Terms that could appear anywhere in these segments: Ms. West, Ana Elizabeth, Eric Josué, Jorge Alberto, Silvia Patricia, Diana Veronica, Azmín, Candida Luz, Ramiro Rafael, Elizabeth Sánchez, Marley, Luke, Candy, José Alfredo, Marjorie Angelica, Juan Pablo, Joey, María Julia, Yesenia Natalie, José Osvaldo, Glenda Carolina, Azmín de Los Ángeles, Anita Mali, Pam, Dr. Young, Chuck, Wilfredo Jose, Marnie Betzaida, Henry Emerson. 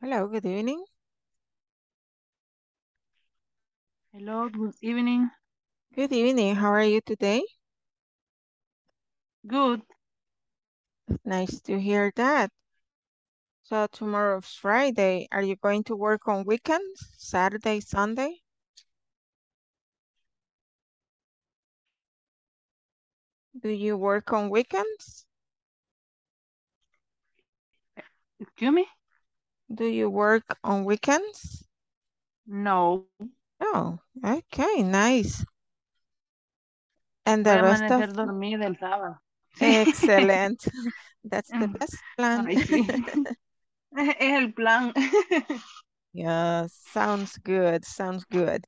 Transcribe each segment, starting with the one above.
Hello, good evening. Hello, good evening. Good evening. How are you today? Good. Nice to hear that. So tomorrow's Friday. Are you going to work on weekends? Saturday, Sunday? Do you work on weekends? Excuse me? Do you work on weekends? No. Oh, okay, nice. And the rest of... dormida el sábado. Excellent. That's the best plan. Ay, sí. Es el plan. Yeah, sounds good, sounds good.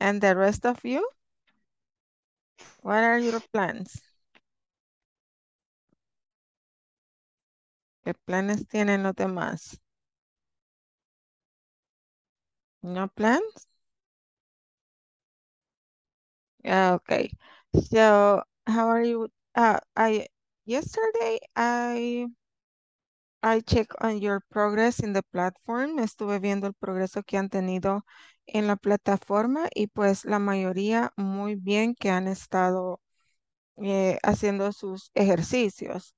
And the rest of you? What are your plans? ¿Qué planes tienen los demás? ¿No plans? Okay. So, how are you? Yesterday I checked on your progress in the platform. Estuve viendo el progreso que han tenido en la plataforma y pues la mayoría muy bien que han estado haciendo sus ejercicios.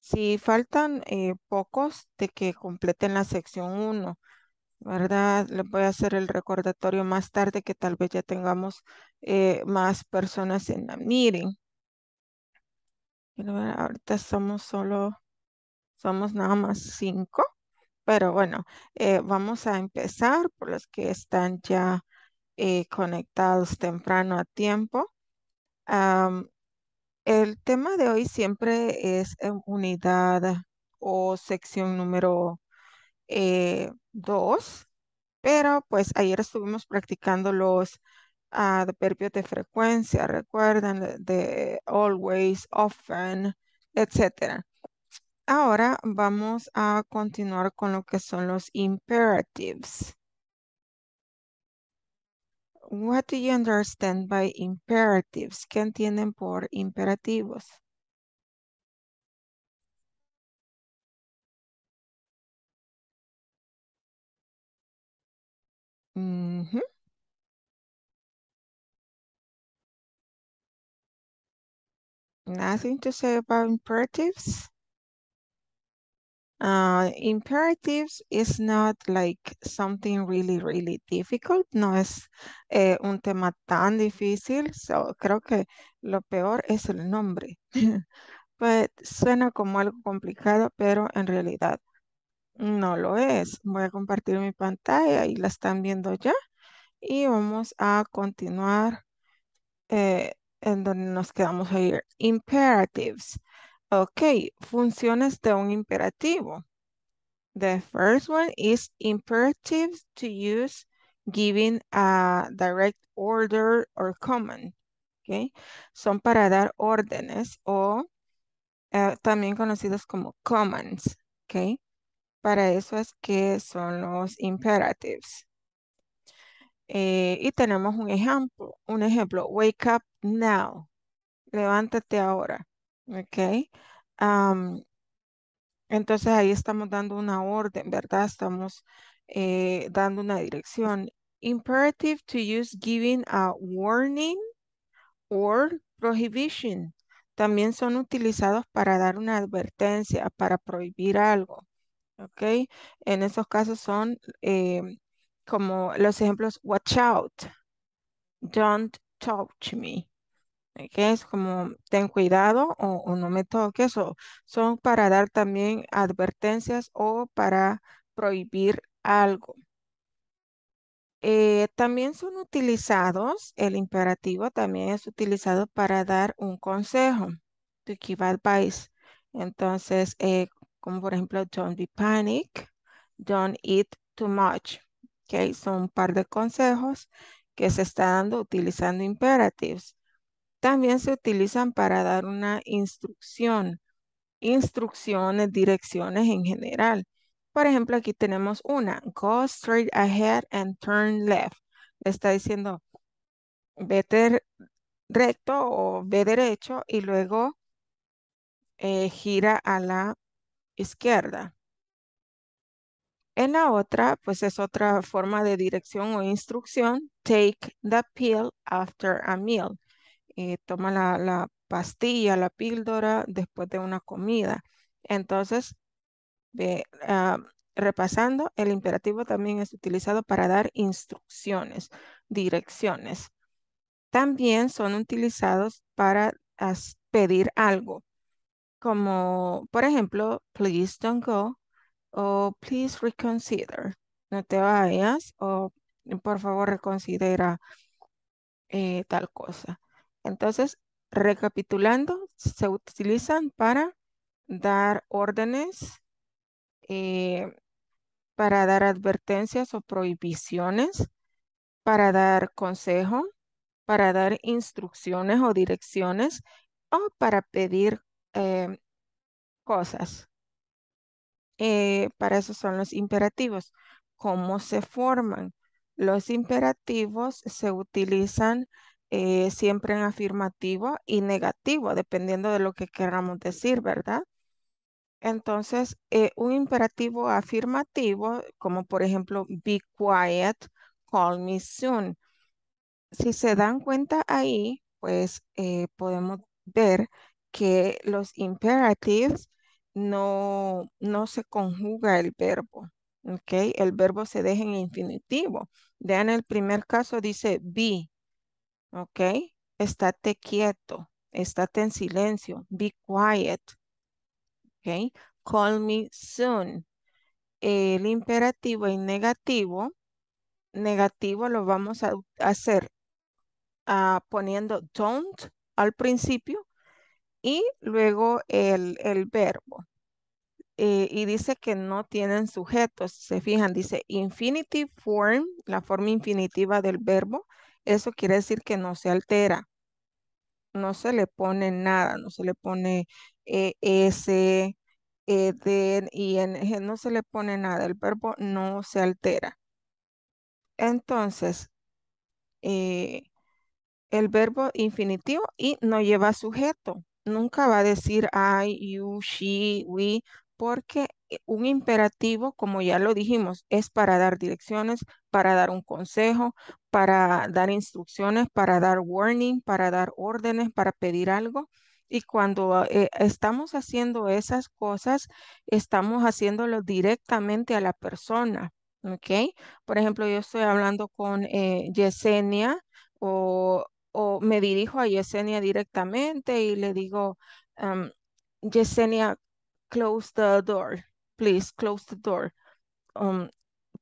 Si faltan pocos de que completen la sección 1, ¿verdad? Les voy a hacer el recordatorio más tarde que tal vez ya tengamos más personas en la meeting. Ahorita somos nada más 5, pero bueno, vamos a empezar por los que están ya conectados temprano a tiempo. El tema de hoy siempre es unidad o sección número 2, pero pues ayer estuvimos practicando los adverbios de frecuencia, recuerdan, de always, often, etc. Ahora vamos a continuar con lo que son los imperatives. What do you understand by imperatives? ¿Qué entienden por imperativos? Mm-hmm. Nothing to say about imperatives? Imperatives is not like something really, really difficult. No es un tema tan difícil. So, creo que lo peor es el nombre. But, suena como algo complicado, pero en realidad no lo es. Voy a compartir mi pantalla y la están viendo ya. Y vamos a continuar en donde nos quedamos ayer. Imperatives. Okay, funciones de un imperativo. The first one is imperative to use giving a direct order or command. Okay, son para dar órdenes o también conocidos como commands. Okay, para eso es que son los imperatives. Y tenemos un ejemplo, wake up now. Levántate ahora. Ok, entonces ahí estamos dando una orden, ¿verdad? Estamos dando una dirección. Imperative to use giving a warning or prohibition. También son utilizados para dar una advertencia, para prohibir algo. Ok, en esos casos son como los ejemplos, watch out, don't touch me. Okay, es como ten cuidado o no me toques, o son para dar también advertencias o para prohibir algo. También son utilizados, el imperativo también es utilizado para dar un consejo, to give advice. Entonces, como por ejemplo, don't be panic, don't eat too much. Okay, son un par de consejos que se está dando utilizando imperatives. También se utilizan para dar una instrucción, instrucciones, direcciones en general. Por ejemplo, aquí tenemos una, go straight ahead and turn left. Le está diciendo, vete recto o ve derecho y luego gira a la izquierda. En la otra, pues es otra forma de dirección o instrucción. Take the pill after a meal. Toma la pastilla, la píldora después de una comida. Entonces, repasando, el imperativo también es utilizado para dar instrucciones, direcciones. También son utilizados para pedir algo. Como, por ejemplo, please don't go o please reconsider. No te vayas o por favor reconsidera tal cosa. Entonces, recapitulando, se utilizan para dar órdenes, para dar advertencias o prohibiciones, para dar consejo, para dar instrucciones o direcciones o para pedir cosas. Para eso son los imperativos. ¿Cómo se forman? Los imperativos se utilizan siempre en afirmativo y negativo, dependiendo de lo que queramos decir, ¿verdad? Entonces, un imperativo afirmativo, como por ejemplo, be quiet, call me soon. Si se dan cuenta ahí, pues podemos ver que los imperatives no se conjuga el verbo, ¿ok? El verbo se deja en infinitivo. Vean, el primer caso dice be, ¿ok? Estate quieto, estate en silencio, be quiet, ¿ok? Call me soon. El imperativo y negativo lo vamos a hacer poniendo don't al principio y luego el verbo. Y dice que no tienen sujetos. Se fijan, dice infinitive form, la forma infinitiva del verbo. Eso quiere decir que no se altera. No se le pone nada. No se le pone S, D, ING. No se le pone nada. El verbo no se altera. Entonces, el verbo infinitivo y no lleva sujeto. Nunca va a decir I, you, she, we, porque un imperativo, como ya lo dijimos, es para dar direcciones, para dar un consejo, para dar instrucciones, para dar warning, para dar órdenes, para pedir algo. Y cuando estamos haciendo esas cosas, estamos haciéndolo directamente a la persona, ¿ok? Por ejemplo, yo estoy hablando con Yesenia o me dirijo a Yesenia directamente y le digo, Yesenia, close the door, please, close the door.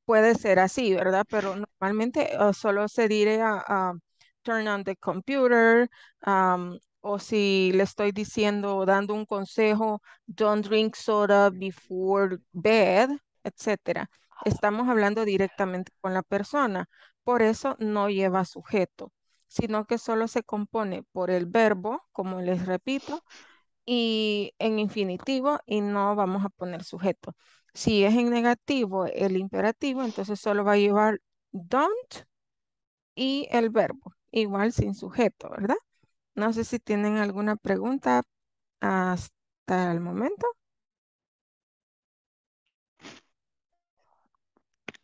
Puede ser así, ¿verdad? Pero normalmente solo se diría turn on the computer, o si le estoy diciendo, dando un consejo, don't drink soda before bed, etc. Estamos hablando directamente con la persona, por eso no lleva sujeto, sino que solo se compone por el verbo, como les repito, y en infinitivo, y no vamos a poner sujeto. Si es en negativo el imperativo, entonces solo va a llevar don't y el verbo, igual sin sujeto, ¿verdad? No sé si tienen alguna pregunta hasta el momento.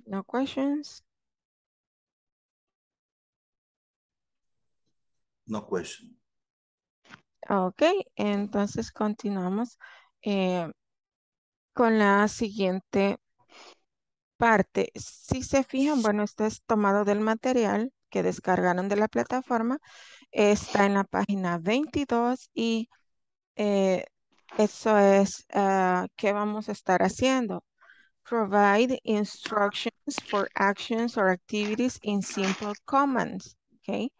No questions. No question. Ok, entonces continuamos con la siguiente parte. Si se fijan, bueno, esto es tomado del material que descargaron de la plataforma. Está en la página 22 y eso es qué vamos a estar haciendo. Provide instructions for actions or activities in simple commands. Ok.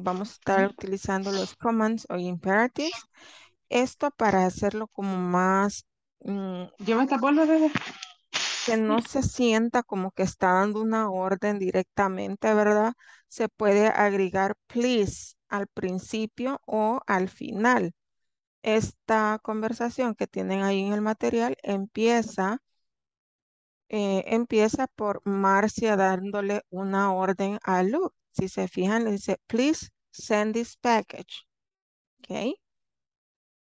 Vamos a estar utilizando los commands o imperatives. Esto para hacerlo como más... Lleva esta bolsa, bebé. Que no se sienta como que está dando una orden directamente, ¿verdad? Se puede agregar please al principio o al final. Esta conversación que tienen ahí en el material empieza por Marcia dándole una orden a Luke. Si se fijan, le dice, please send this package. ¿Ok?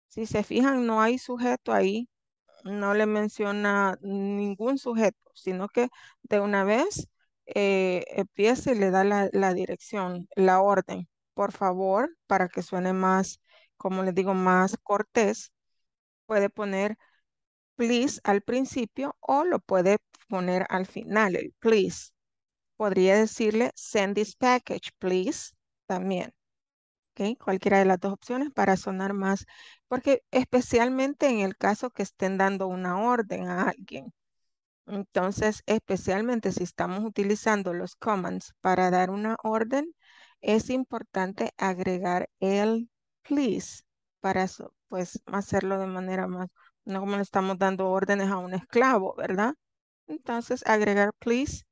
Si se fijan, no hay sujeto ahí. no le menciona ningún sujeto, sino que de una vez empieza y le da la dirección, la orden. Por favor, para que suene más, como les digo, más cortés, puede poner please al principio o lo puede poner al final, el please. Podría decirle send this package, please, también. Okay, cualquiera de las dos opciones para sonar más, porque especialmente en el caso que estén dando una orden a alguien. Entonces, especialmente si estamos utilizando los commands para dar una orden, es importante agregar el please para pues hacerlo de manera más, no como le estamos dando órdenes a un esclavo, ¿verdad? Entonces, agregar please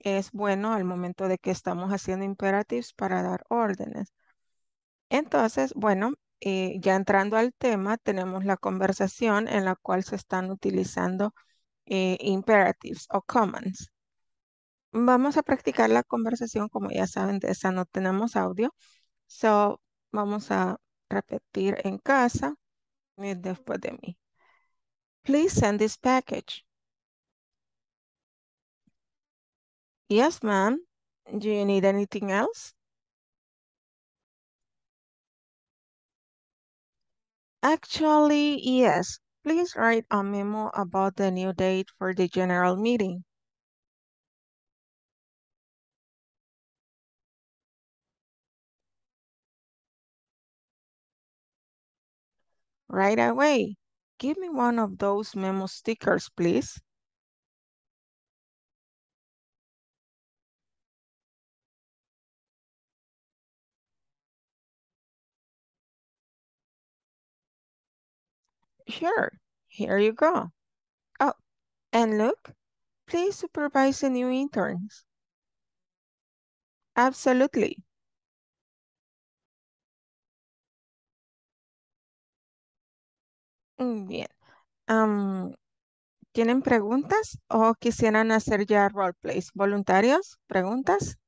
es bueno al momento de que estamos haciendo imperatives para dar órdenes. Entonces, bueno, ya entrando al tema, tenemos la conversación en la cual se están utilizando imperatives o commands. Vamos a practicar la conversación, como ya saben, de esa no tenemos audio. So, vamos a repetir en casa y después de mí. Please send this package. Yes, ma'am. Do you need anything else? Actually, yes. Please write a memo about the new date for the general meeting. Right away. Give me one of those memo stickers, please. Sure, here you go. Oh, and look, please supervise the new interns. Absolutely. Bien. ¿Tienen preguntas o quisieran hacer ya roleplays? ¿Voluntarios? ¿Preguntas?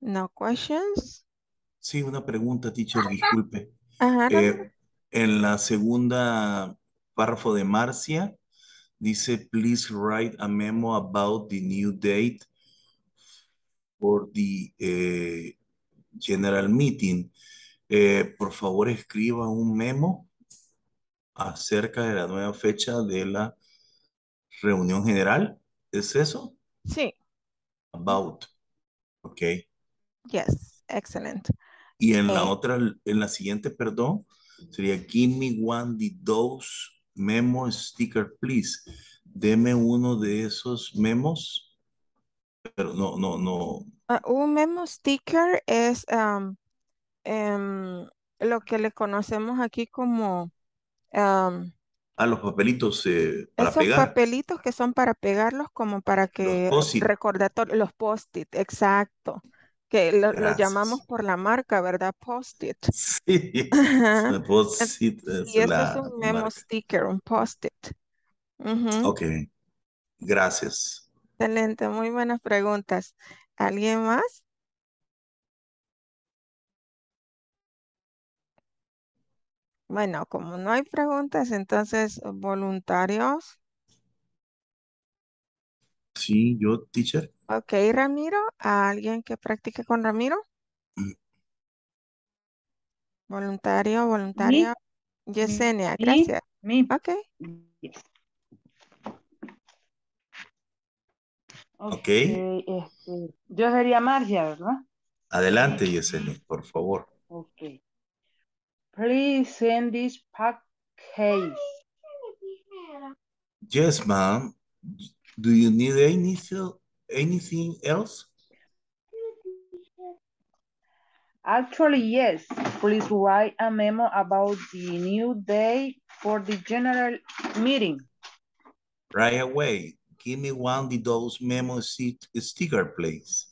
No questions. Sí, una pregunta, teacher, disculpe. Ajá, no. En la segunda párrafo de Marcia, dice, please write a memo about the new date for the general meeting. Por favor, escriba un memo acerca de la nueva fecha de la reunión general. ¿Es eso? Sí. About. Ok. Yes, excellent. Y en la otra, en la siguiente, perdón, sería give me one of those memo sticker, please. Deme uno de esos memos. Pero no. Un memo sticker es lo que le conocemos aquí como... a los papelitos para pegar. Esos papelitos que son para pegarlos como para que... Los post-it. Recordatorio, los post-it, exacto. Que lo llamamos por la marca, ¿verdad? Post-it. Sí. Post-it es. Y eso es un memo marca. Sticker, un post-it. Uh-huh. Ok. Gracias. Excelente. Muy buenas preguntas. ¿Alguien más? Bueno, como no hay preguntas, entonces, voluntarios. Sí, yo, teacher. Ok, Ramiro, ¿a alguien que practique con Ramiro? Voluntario, voluntaria. Me. Yesenia, me. Gracias. Me. Ok. Yes. Okay. Yo sería Marcia, ¿verdad? Adelante, Yesenia, por favor. Ok. Please send this package. Yes, ma'am. Do you need anything else? Actually, yes. Please write a memo about the new day for the general meeting. Right away. Give me one of those memo sticker, please.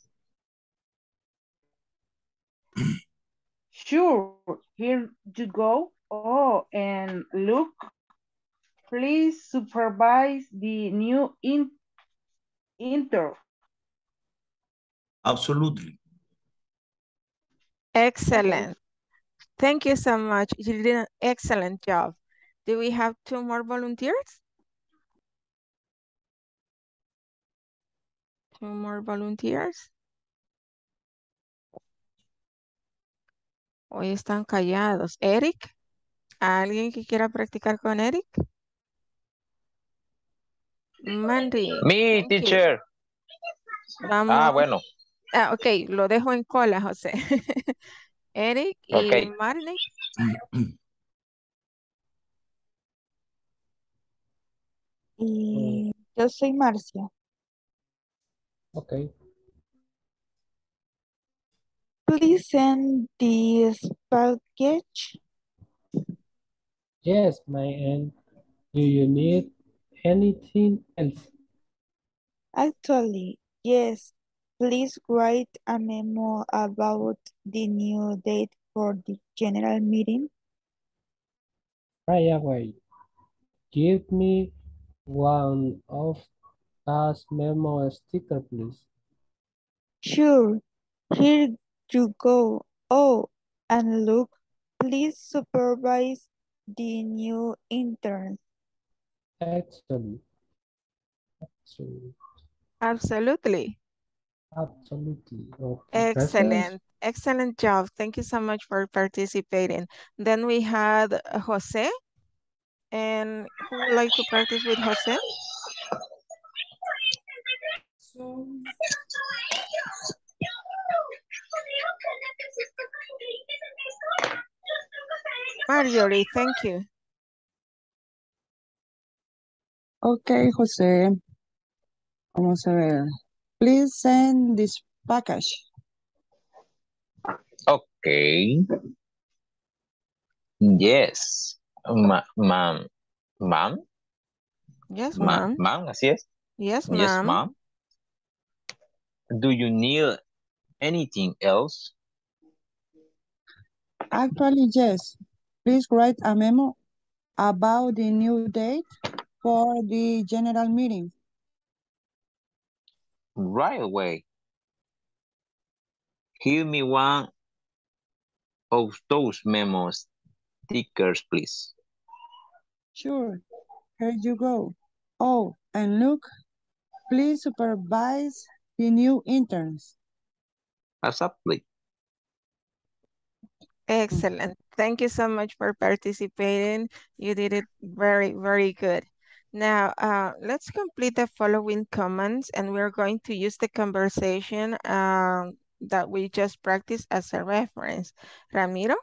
Sure. Here you go. Oh, and look. Please supervise the new intern. Absolutely. Excellent. Thank you so much. You did an excellent job. Do we have two more volunteers? Two more volunteers. Hoy están callados. Eric, ¿alguien que quiera practicar con Eric? Mandy. Mi teacher. Vamos. Ah, bueno. Ah, ok, lo dejo en cola, José. Eric y okay. Marley. Y yo soy Marcia. Ok. Please send this package. Yes, my aunt. Do you need anything else? Actually, yes. Please write a memo about the new date for the general meeting. Right away. Give me one of those memo stickers, please. Sure. Here you go. Oh, and Luke, please supervise the new intern. Excellent. Excellent. Absolutely. Absolutely. Okay. Excellent. Excellent job. Thank you so much for participating. Then we had Jose. And who would like to practice with Jose? Marjorie, thank you. Okay, Jose. Vamos a ver. Please send this package. Okay. Yes. Ma'am. Ma'am? Yes, ma'am. Ma'am, así es. Yes, ma'am. Yes, ma'am. Do you need anything else? Actually, yes. Please write a memo about the new date for the general meeting. Right away. Give me one of those memo stickers, please. Sure. Here you go. Oh, and Luke, please supervise the new interns. Absolutely. Excellent. Thank you so much for participating. You did it very, very good. Now, let's complete the following comments, and we're going to use the conversation that we just practiced as a reference. Ramiro?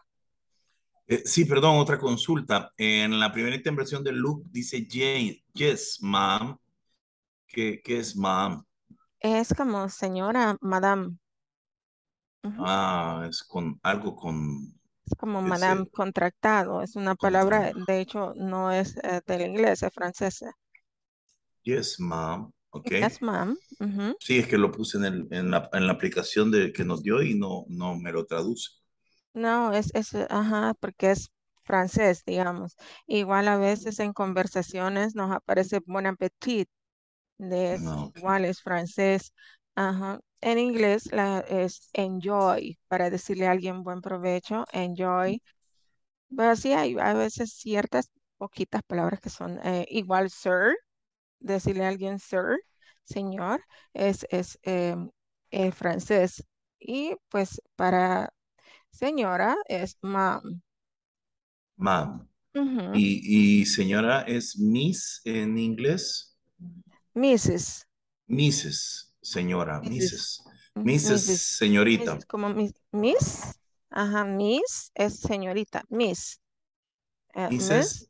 Sí, perdón, otra consulta. En la primera intervención de Luke dice Jane, yes, ma'am. ¿Qué es ma'am? Es como señora, madame. Uh-huh. Ah, es con algo con... Es como madame contractado, es una palabra, de hecho, no es del inglés, es francesa. Yes, ma'am. Okay. Yes, ma'am. Uh-huh. Sí, es que lo puse en la aplicación que nos dio y no me lo traduce. No, ajá, porque es francés, digamos. Igual a veces en conversaciones nos aparece bon appetit, igual es francés. Ajá. En inglés es enjoy, para decirle a alguien buen provecho, enjoy. Pero sí hay a veces ciertas poquitas palabras que son igual sir, decirle a alguien sir, señor, es francés. Y pues para señora es ma'am. Ma'am. Uh-huh. Y señora es miss en inglés. Mrs. Mrs. Señora, Mrs. señorita. Mrs. Como Miss, ajá, Miss es señorita, Miss. Mrs.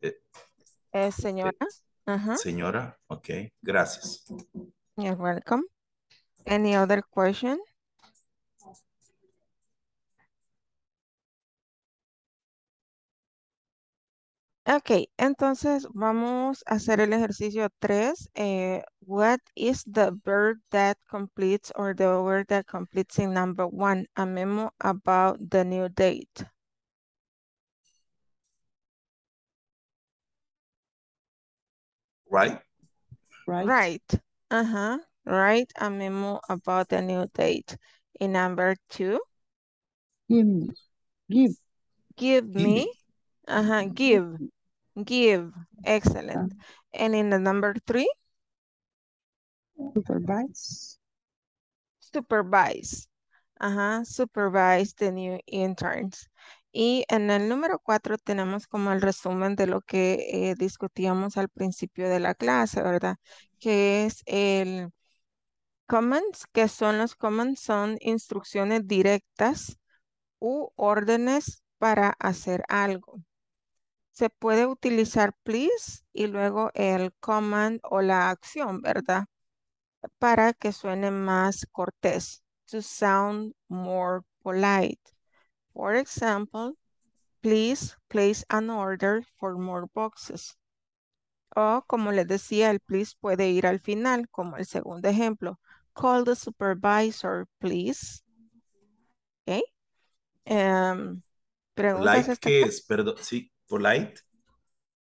Es señora. Ajá. Señora, ok, gracias. You're welcome. Any other question? Ok, entonces vamos a hacer el ejercicio 3. What is the verb that completes or the word that completes in number 1? A memo about the new date. Right. Right. Right. Uh-huh. Write a memo about the new date. In number 2. Give. Give me. Give. Give. Excellent. And in the number 3? Supervise. Supervise. Supervise the new interns. Y en el número 4 tenemos como el resumen de lo que discutíamos al principio de la clase, ¿verdad? Que es el comments, que son los comments, son instrucciones directas u órdenes para hacer algo. Se puede utilizar please y luego el command o la acción, ¿verdad? Para que suene más cortés. To sound more polite. For example, please place an order for more boxes. O como les decía, el please puede ir al final, como el segundo ejemplo. Call the supervisor, please. Okay. Polite, ¿qué es? Perdón, sí, polite.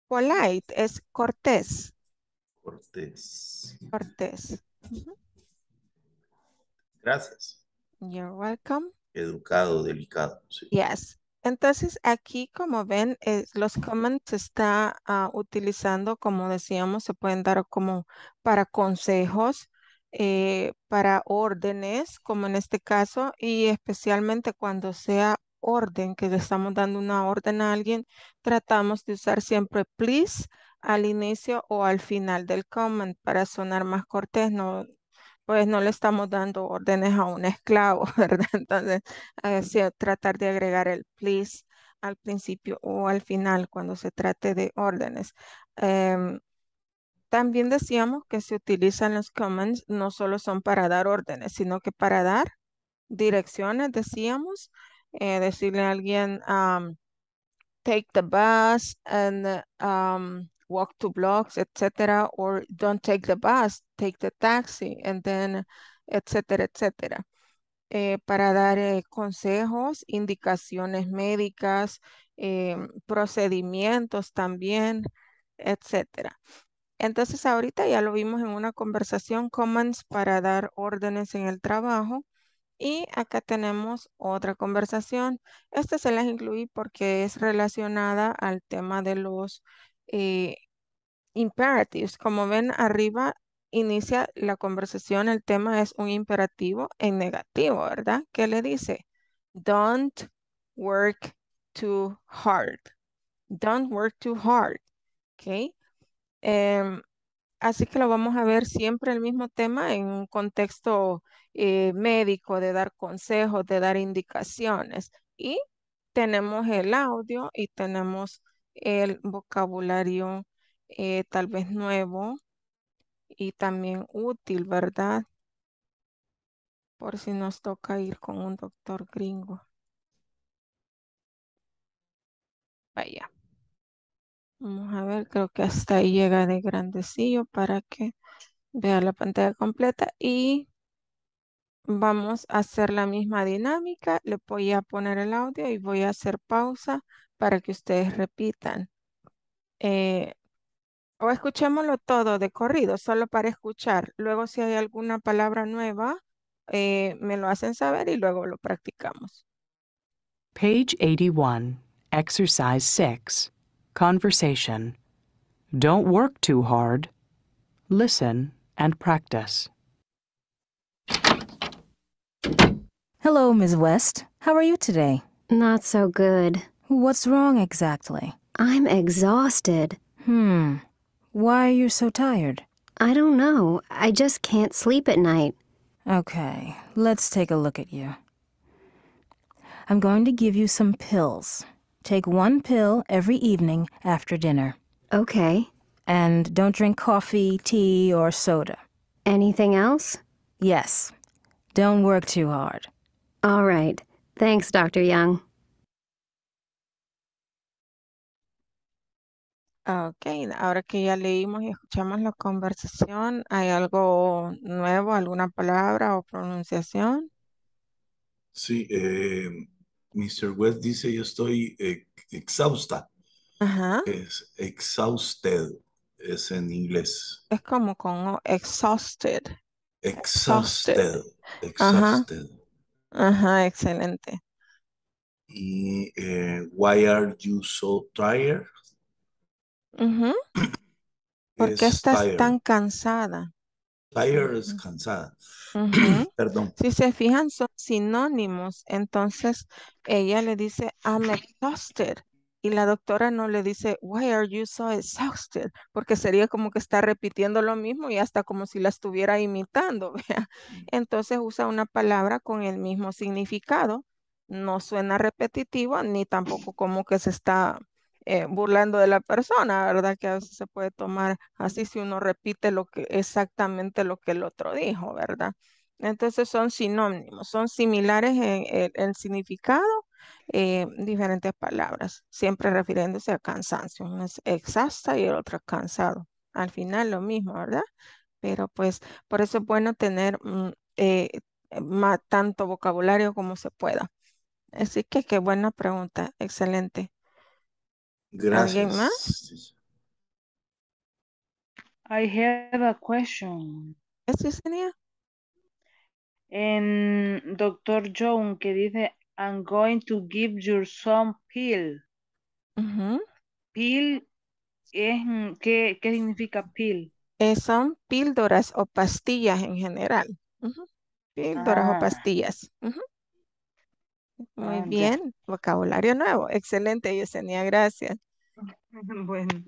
Polite es cortés. Cortés. Cortés. Gracias. You're welcome. Educado, delicado. Sí. Yes. Entonces aquí como ven los comments se está utilizando, como decíamos, se pueden dar como para consejos, para órdenes, como en este caso, y especialmente cuando sea orden, que le estamos dando una orden a alguien, tratamos de usar siempre please al inicio o al final del comment para sonar más cortés, no, pues no le estamos dando órdenes a un esclavo, ¿verdad? Entonces, tratar de agregar el please al principio o al final cuando se trate de órdenes. También decíamos que se utilizan los comments, no solo son para dar órdenes, sino que para dar direcciones, decíamos, decirle a alguien, take the bus and walk 2 blocks, etc. Or don't take the bus, take the taxi, and then, etc., etc. Para dar consejos, indicaciones médicas, procedimientos también, etc. Entonces ahorita ya lo vimos en una conversación, comments para dar órdenes en el trabajo. Y acá tenemos otra conversación. Esta se las incluí porque es relacionada al tema de los imperatives. Como ven arriba, inicia la conversación, el tema es un imperativo en negativo, ¿verdad? ¿Qué le dice? Don't work too hard. Don't work too hard. ¿Ok? Así que lo vamos a ver siempre el mismo tema en un contexto médico, de dar consejos, de dar indicaciones. Y tenemos el audio y tenemos el vocabulario tal vez nuevo y también útil, ¿verdad? Por si nos toca ir con un doctor gringo. Vaya. Vamos a ver, creo que hasta ahí llega de grandecillo para que vea la pantalla completa y vamos a hacer la misma dinámica. Le voy a poner el audio y voy a hacer pausa para que ustedes repitan. O escuchémoslo todo de corrido, solo para escuchar. Luego si hay alguna palabra nueva, me lo hacen saber y luego lo practicamos. Page 81, Exercise 6, Conversation. Don't work too hard. Listen and practice. Hello, Ms. West. How are you today? Not so good. What's wrong exactly? I'm exhausted. Why are you so tired? I don't know. I just can't sleep at night. Okay, let's take a look at you. I'm going to give you some pills. Take 1 pill every evening after dinner. Okay. And don't drink coffee, tea, or soda. Anything else? Yes. Don't work too hard. All right. Thanks, Dr. Young. Ok, ahora que ya leímos y escuchamos la conversación, ¿hay algo nuevo, alguna palabra o pronunciación? Sí, Mr. West dice yo estoy exhausta. Ajá. Es exhausted, es en inglés. Es como con exhausted. Exhausted. Exhausted. Ajá, excelente. Y, why are you so tired? ¿Por qué estás tan cansada? Tired es cansada. Perdón. Si se fijan, son sinónimos. Entonces, ella le dice, I'm exhausted. Y la doctora no le dice, why are you so exhausted? Porque sería como que está repitiendo lo mismo y hasta como si la estuviera imitando, ¿vea? Entonces usa una palabra con el mismo significado. No suena repetitivo ni tampoco como que se está burlando de la persona, ¿verdad? Que a veces se puede tomar así si uno repite lo que, exactamente lo que el otro dijo, ¿verdad? Entonces son sinónimos, son similares en el significado. Diferentes palabras, siempre refiriéndose a cansancio. Una es exhausta y el otro es cansado. Al final lo mismo, ¿verdad? Pero pues por eso es bueno tener más, tanto vocabulario como se pueda. Así que qué buena pregunta, excelente. Gracias. ¿Alguien más? I have a question. ¿Es Yesenia? En Dr. Young que dice I'm going to give your son pill. Pill, ¿qué significa pill? Son píldoras o pastillas en general. Píldoras o pastillas. Muy bien, yeah. Vocabulario nuevo. Excelente, Yesenia, gracias. Bueno.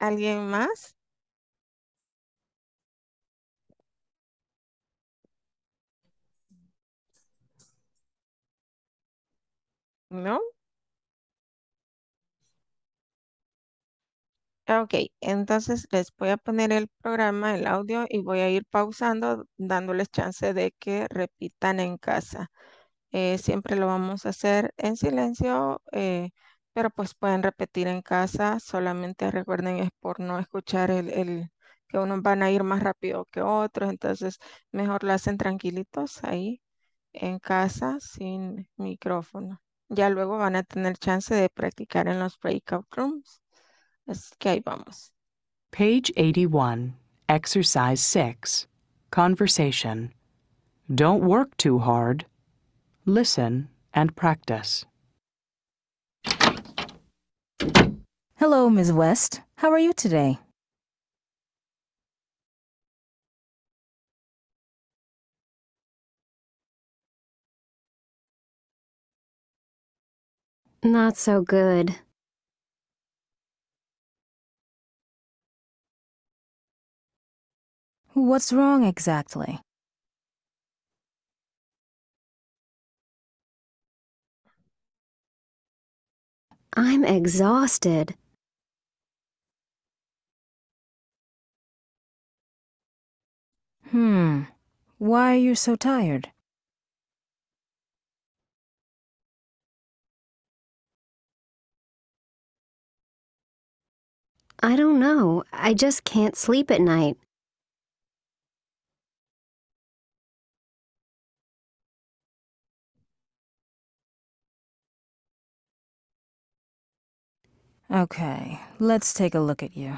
¿Alguien más? ¿No? Ok, entonces les voy a poner el programa, el audio, y voy a ir pausando, dándoles chance de que repitan en casa. Siempre lo vamos a hacer en silencio, pero pues pueden repetir en casa. Solamente recuerden, es por no escuchar el que unos van a ir más rápido que otros. Entonces mejor lo hacen tranquilitos ahí en casa sin micrófono. Ya luego van a tener chance de practicar en los breakout rooms. Así que ahí vamos. Page 81, Exercise 6, Conversation. Don't work too hard. Listen and practice. Hello, Ms. West. How are you today? Not so good. What's wrong exactly? I'm exhausted. Why are you so tired? I don't know. I just can't sleep at night. Okay, let's take a look at you.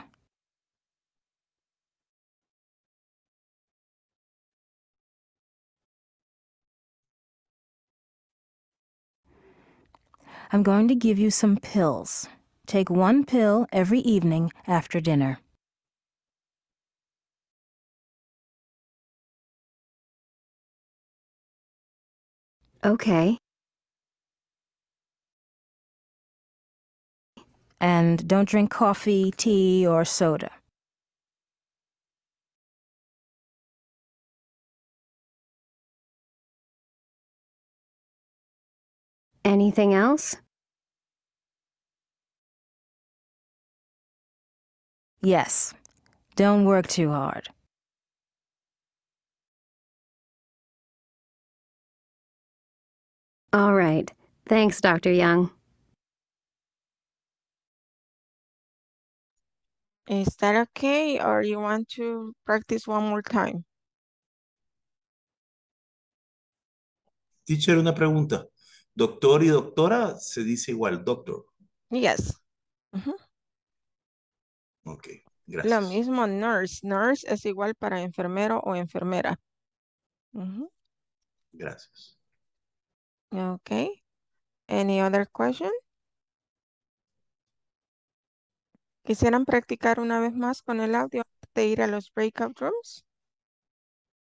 I'm going to give you some pills. Take one pill every evening after dinner. Okay. And don't drink coffee, tea, or soda. Anything else? Yes, don't work too hard. All right. Thanks, Dr. Young. Is that okay, or you want to practice one more time? Teacher, una pregunta. Doctor y doctora se dice igual, doctor. Yes. Ok, gracias. Lo mismo nurse. Nurse es igual para enfermero o enfermera. Gracias. Ok. Any other question? ¿Quisieran practicar una vez más con el audio antes de ir a los breakout rooms?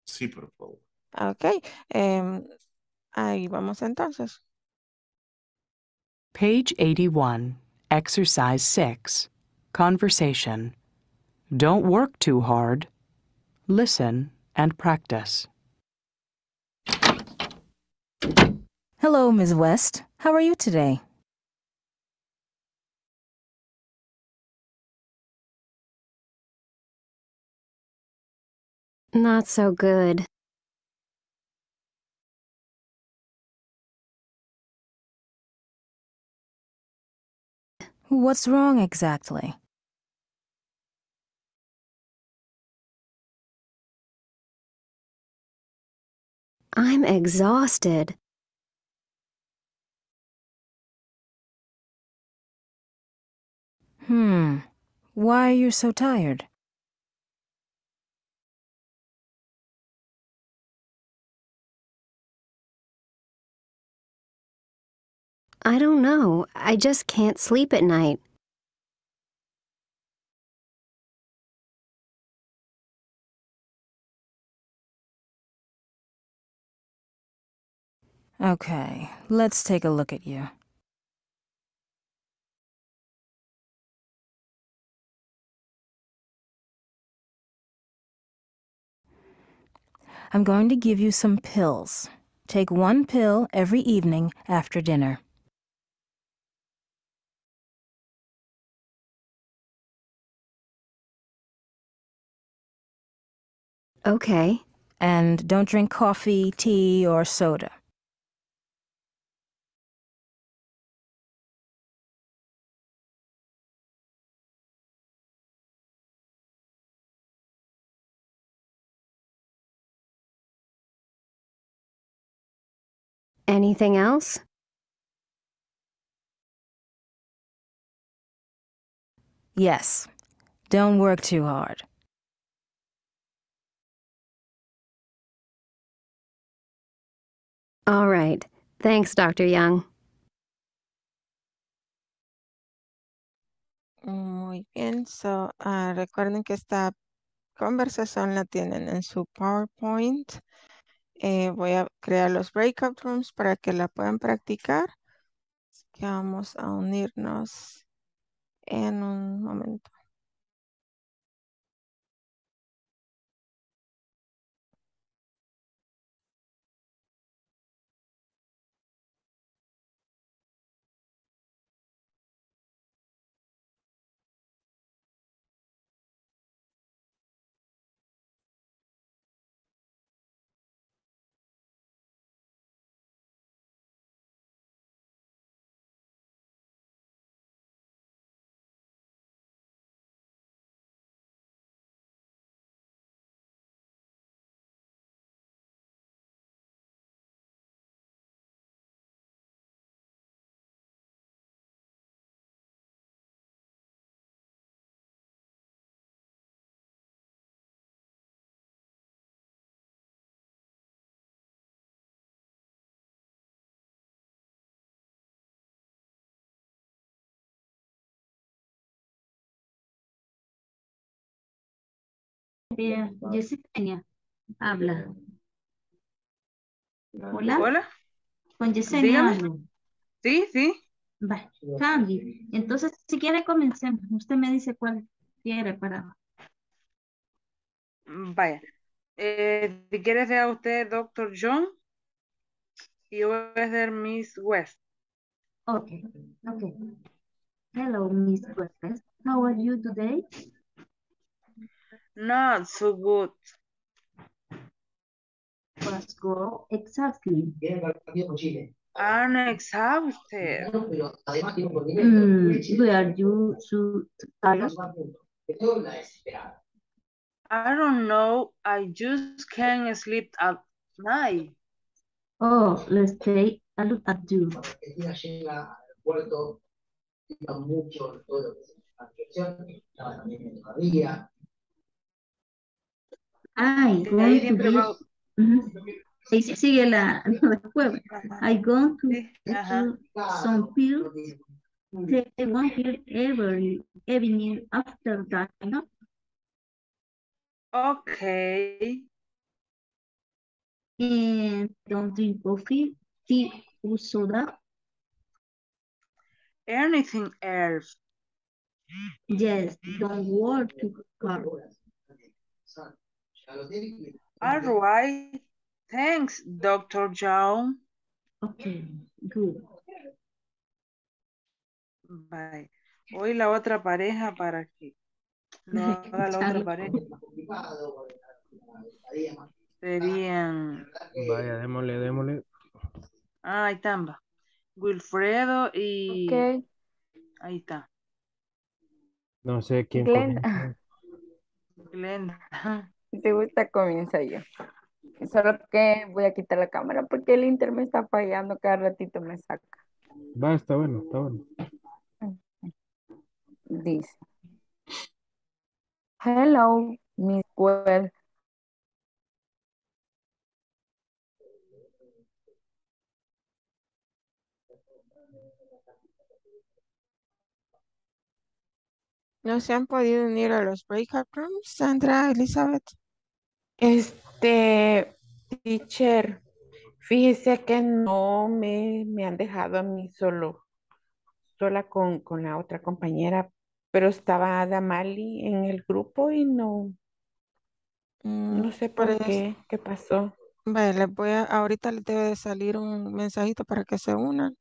Sí, por favor. Ok. Ahí vamos entonces. Page 81, Exercise 6, Conversation. Don't work too hard. Listen and practice. Hello, Ms. West. How are you today? Not so good. What's wrong exactly? I'm exhausted. Why are you so tired? I don't know. I just can't sleep at night. Okay, let's take a look at you. I'm going to give you some pills. Take one pill every evening after dinner. Okay. And don't drink coffee, tea, or soda. Anything else? Yes. Don't work too hard. All right. Thanks, Dr. Young. Muy bien. So, recuerden que esta conversación la tienen en su PowerPoint. Voy a crear los breakout rooms para que la puedan practicar. Así que vamos a unirnos en un momento. Yesenia, habla. Hola. Hola. Con Yesenia. Dígame. Sí, sí. Vale. Candy, entonces si quiere comencemos. Usted me dice cuál quiere para. Vaya. Si quiere sea usted Dr. Young y yo voy a ser Ms. West. Ok. Hello, Ms. West. How are you today? Not so good. Let's go. Exactly. I'm exhausted. Were you too tired? I don't know. I just can't sleep at night. Oh, let's take a look at you. I'm going to be Ahí sigue la cueva. I go to some pills. They won't hear every evening after that, no? Okay. And don't drink coffee, tea, or soda. Anything else? Yes, don't work too hard. All right. Thanks, Dr. Young. Okay, good. Bye. Hoy la otra pareja para que no haga la otra pareja. Serían. Vaya, démosle. Ahí está. Wilfredo y. Okay. Ahí está. No sé quién. Glenda. Si te gusta, comienza yo. Solo que voy a quitar la cámara porque el internet me está fallando. Cada ratito me saca. Va, está bueno, está bueno. Dice. Hello, Ms. West. ¿No se han podido unir a los breakout rooms, Sandra Elizabeth? Teacher, fíjese que no me han dejado a mí sola con la otra compañera, pero estaba Anita Mali en el grupo y no sé por qué pasó. Vale, ahorita les debe de salir un mensajito para que se unan.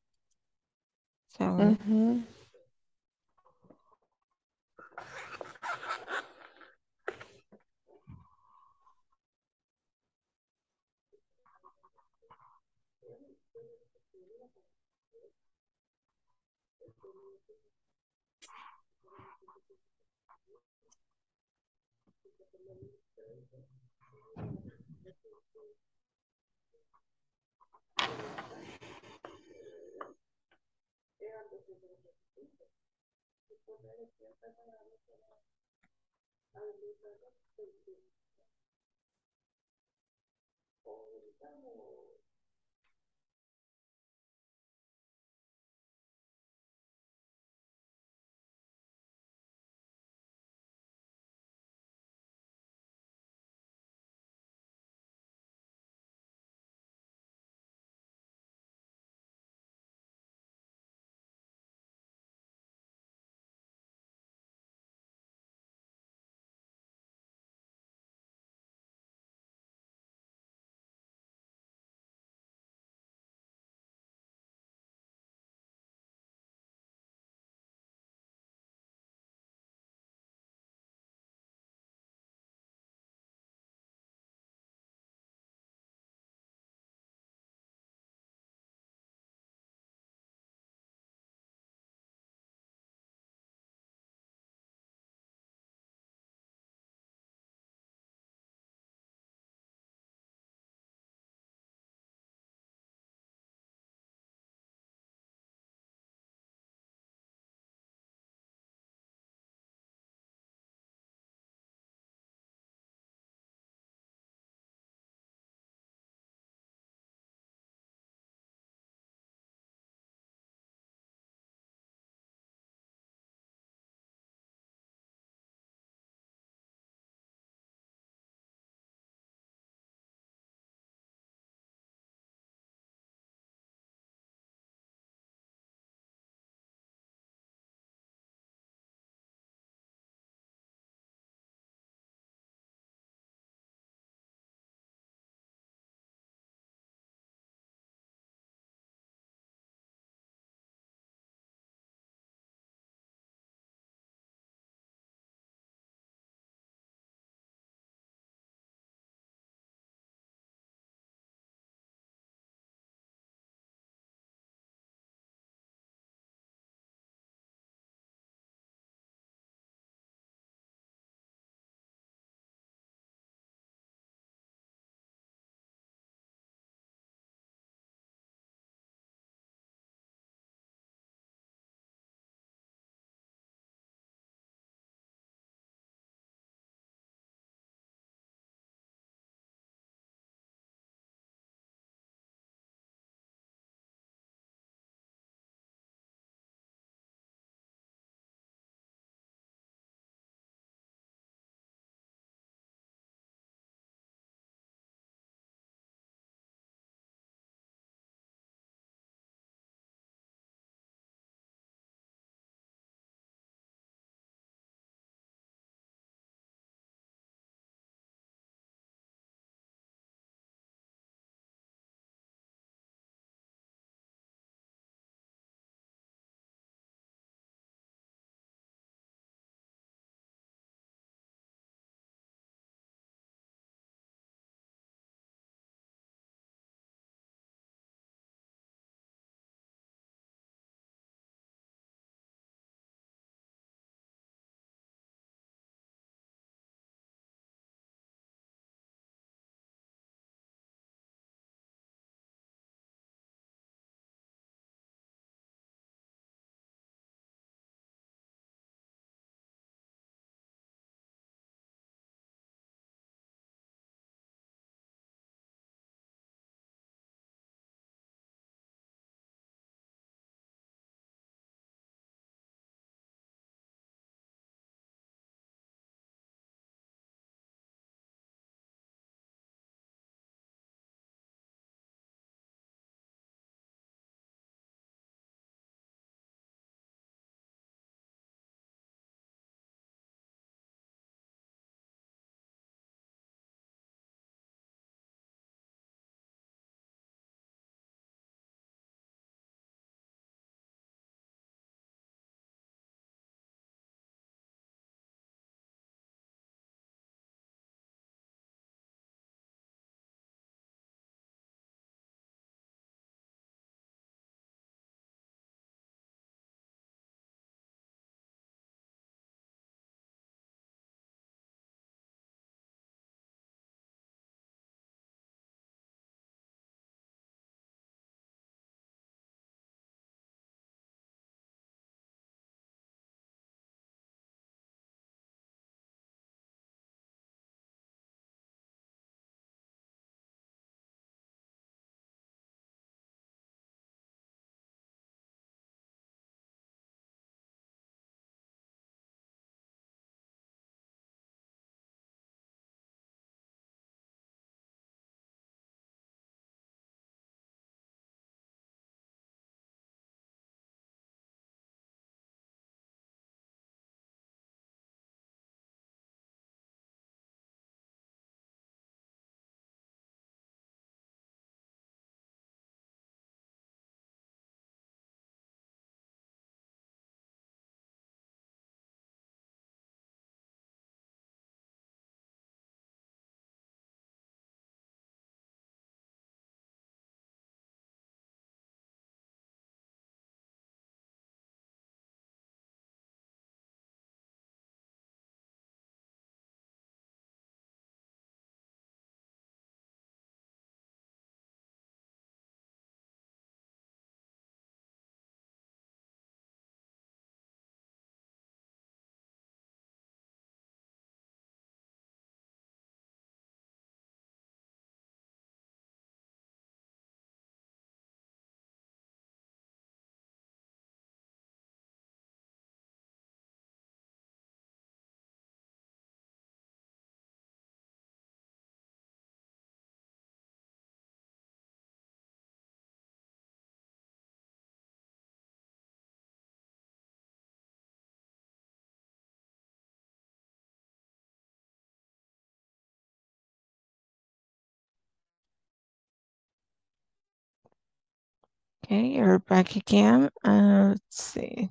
Okay, you're back again. Let's see.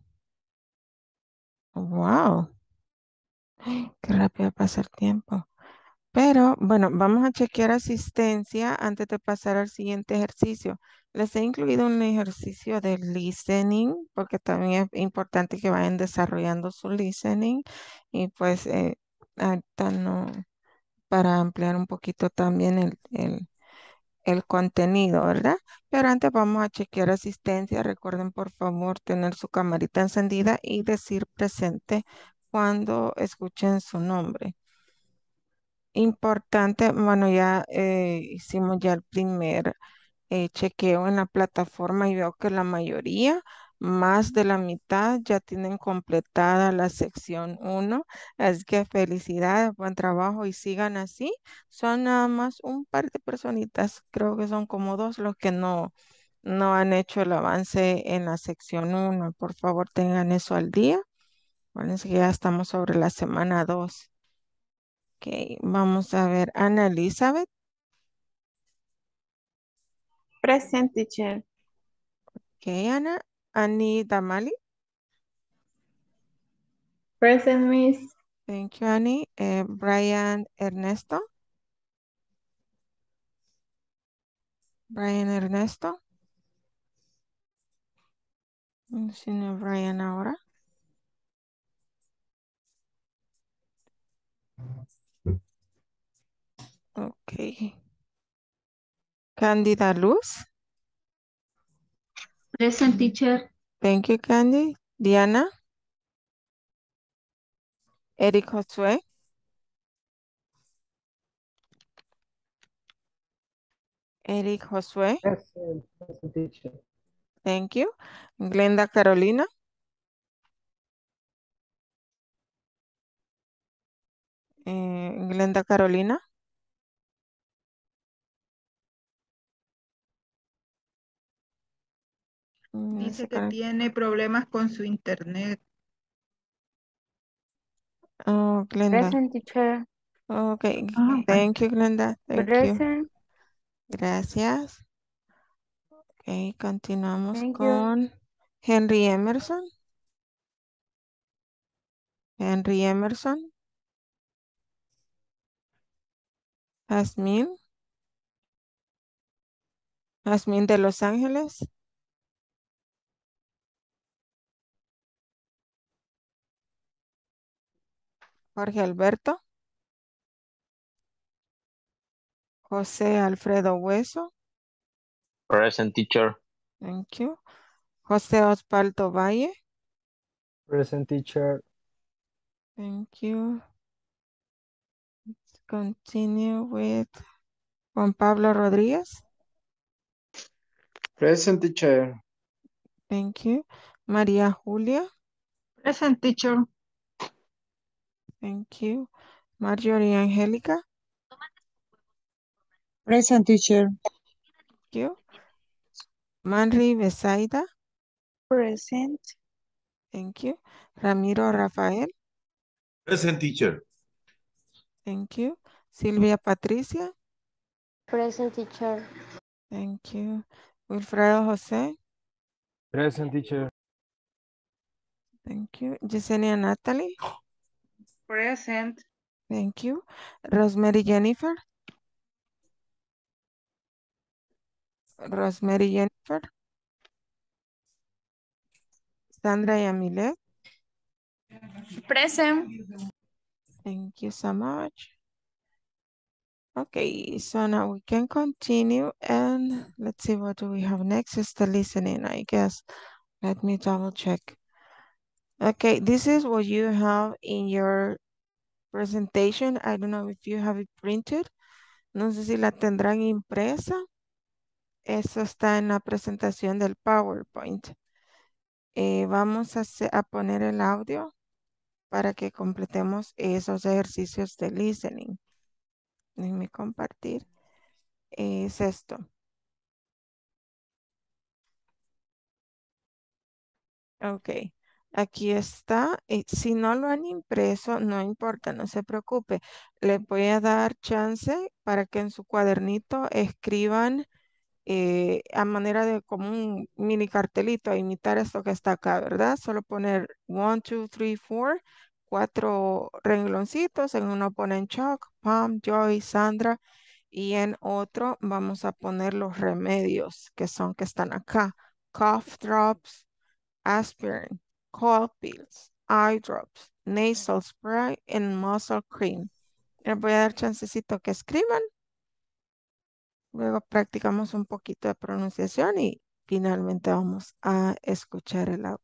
Wow. Ay, qué rápido pasa el tiempo. Pero, bueno, vamos a chequear asistencia antes de pasar al siguiente ejercicio. Les he incluido un ejercicio de listening, porque también es importante que vayan desarrollando su listening. Y pues, ahorita no, para ampliar un poquito también el contenido, ¿verdad? Pero antes vamos a chequear asistencia. Recuerden, por favor, tener su camarita encendida y decir presente cuando escuchen su nombre. Importante, bueno, ya hicimos ya el primer chequeo en la plataforma y veo que la mayoría, más de la mitad, ya tienen completada la sección 1. Así que felicidades, buen trabajo y sigan así. Son nada más un par de personitas, creo que son como dos los que no han hecho el avance en la sección 1. Por favor, tengan eso al día. Bueno, es que ya estamos sobre la semana 2. Ok, vamos a ver. Ana Elizabeth. Present, teacher. Ok, Ana. Anita Mali. Present, miss. Thank you, Annie. Brian Ernesto. Brian Ernesto. No sé si Brian ahora. Ok. Candida Luz. Present, teacher. Thank you, Candy. Diana. Eric Josué. Eric Josué. Present, teacher. Thank you. Glenda Carolina. Glenda Carolina. Dice que tiene problemas con su internet. Oh, Glenda. Present, teacher. Okay, thank you, Glenda. Thank Present. You. Gracias. Ok, continuamos thank con you. Henry Emerson. Henry Emerson. Azmín. Azmín de Los Ángeles. Jorge Alberto. José Alfredo Hueso. Present, teacher. Thank you. José Osvaldo Valle. Present, teacher. Thank you. Let's continue with Juan Pablo Rodríguez. Present, teacher. Thank you. María Julia. Present, teacher. Thank you. Marjorie Angelica. Present, teacher. Thank you. Marnie Betzaida. Present. Thank you. Ramiro Rafael. Present, teacher. Thank you. Silvia Patricia. Present, teacher. Thank you. Wilfredo Jose. Present, teacher. Thank you. Yesenia Natalie. Present. Thank you. Rosemary Jennifer. Rosemary Jennifer. Sandra Yamile. Present. Thank you so much. Okay, so now we can continue and let's see what do we have next. It's the listening, I guess. Let me double check. Okay, this is what you have in your presentation. I don't know if you have it printed. No sé si la tendrán impresa. Eso está en la presentación del PowerPoint. Vamos a poner el audio para que completemos esos ejercicios de listening. Déjenme compartir. Es esto. Okay. Aquí está. Si no lo han impreso, no importa, no se preocupe. Les voy a dar chance para que en su cuadernito escriban a manera de como un mini cartelito a imitar esto que está acá, ¿verdad? Solo poner 1, 2, 3, 4, 4 rengloncitos. En uno ponen Chuck, Pam, Joey, Sandra, y en otro vamos a poner los remedios que son que están acá: cough drops, aspirin, cold pills, eye drops, nasal spray, and muscle cream. Les voy a dar chancecito que escriban. Luego practicamos un poquito de pronunciación y finalmente vamos a escuchar el audio.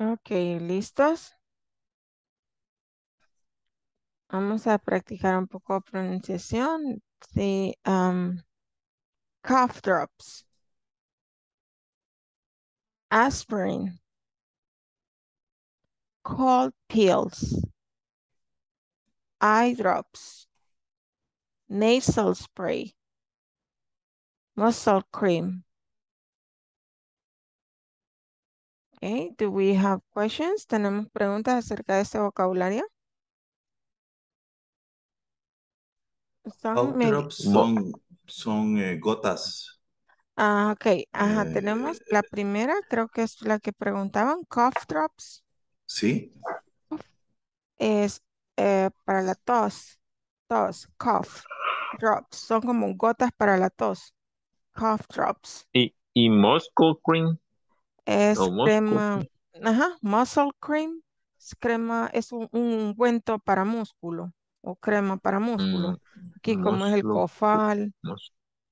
Ok, ¿listos? Vamos a practicar un poco de pronunciación. The cough drops, aspirin, cold pills, eye drops, nasal spray, muscle cream. Okay, do we have questions? ¿Tenemos preguntas acerca de este vocabulario? Son gotas. Ah, ok. Ajá, tenemos la primera, creo que es la que preguntaban, cough drops. Sí. Es para la tos. Tos, cough drops. Son como gotas para la tos. Cough drops. Y muscle cream. Es no, crema, ajá, muscle cream, es crema, es un ungüento para músculo o crema para músculo. Aquí como es el cofal.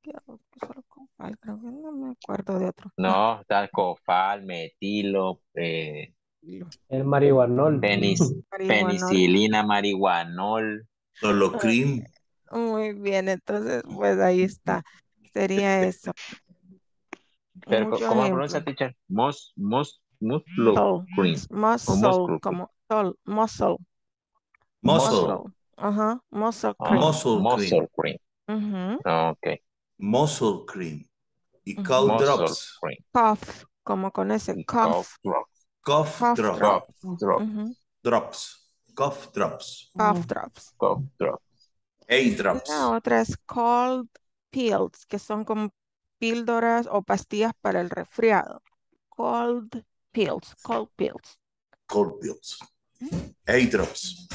Cofal, creo que no me acuerdo de otro. No, está el cofal, metilo, el marihuanol. Penicilina, marihuanol, solo cream. Muy bien, entonces pues ahí está. Sería eso. Pero, ¿cómo se pronuncia, teacher? Muscle cream. Okay. Muscle cream. Y cough drops. Cough, como con ese. Cough drops. cough drops. Cough drops. Cough drops. Hay drops. La otra es cold pills, que son como píldoras o pastillas para el resfriado. Cold pills. Cold pills. Cold pills. Hay drops.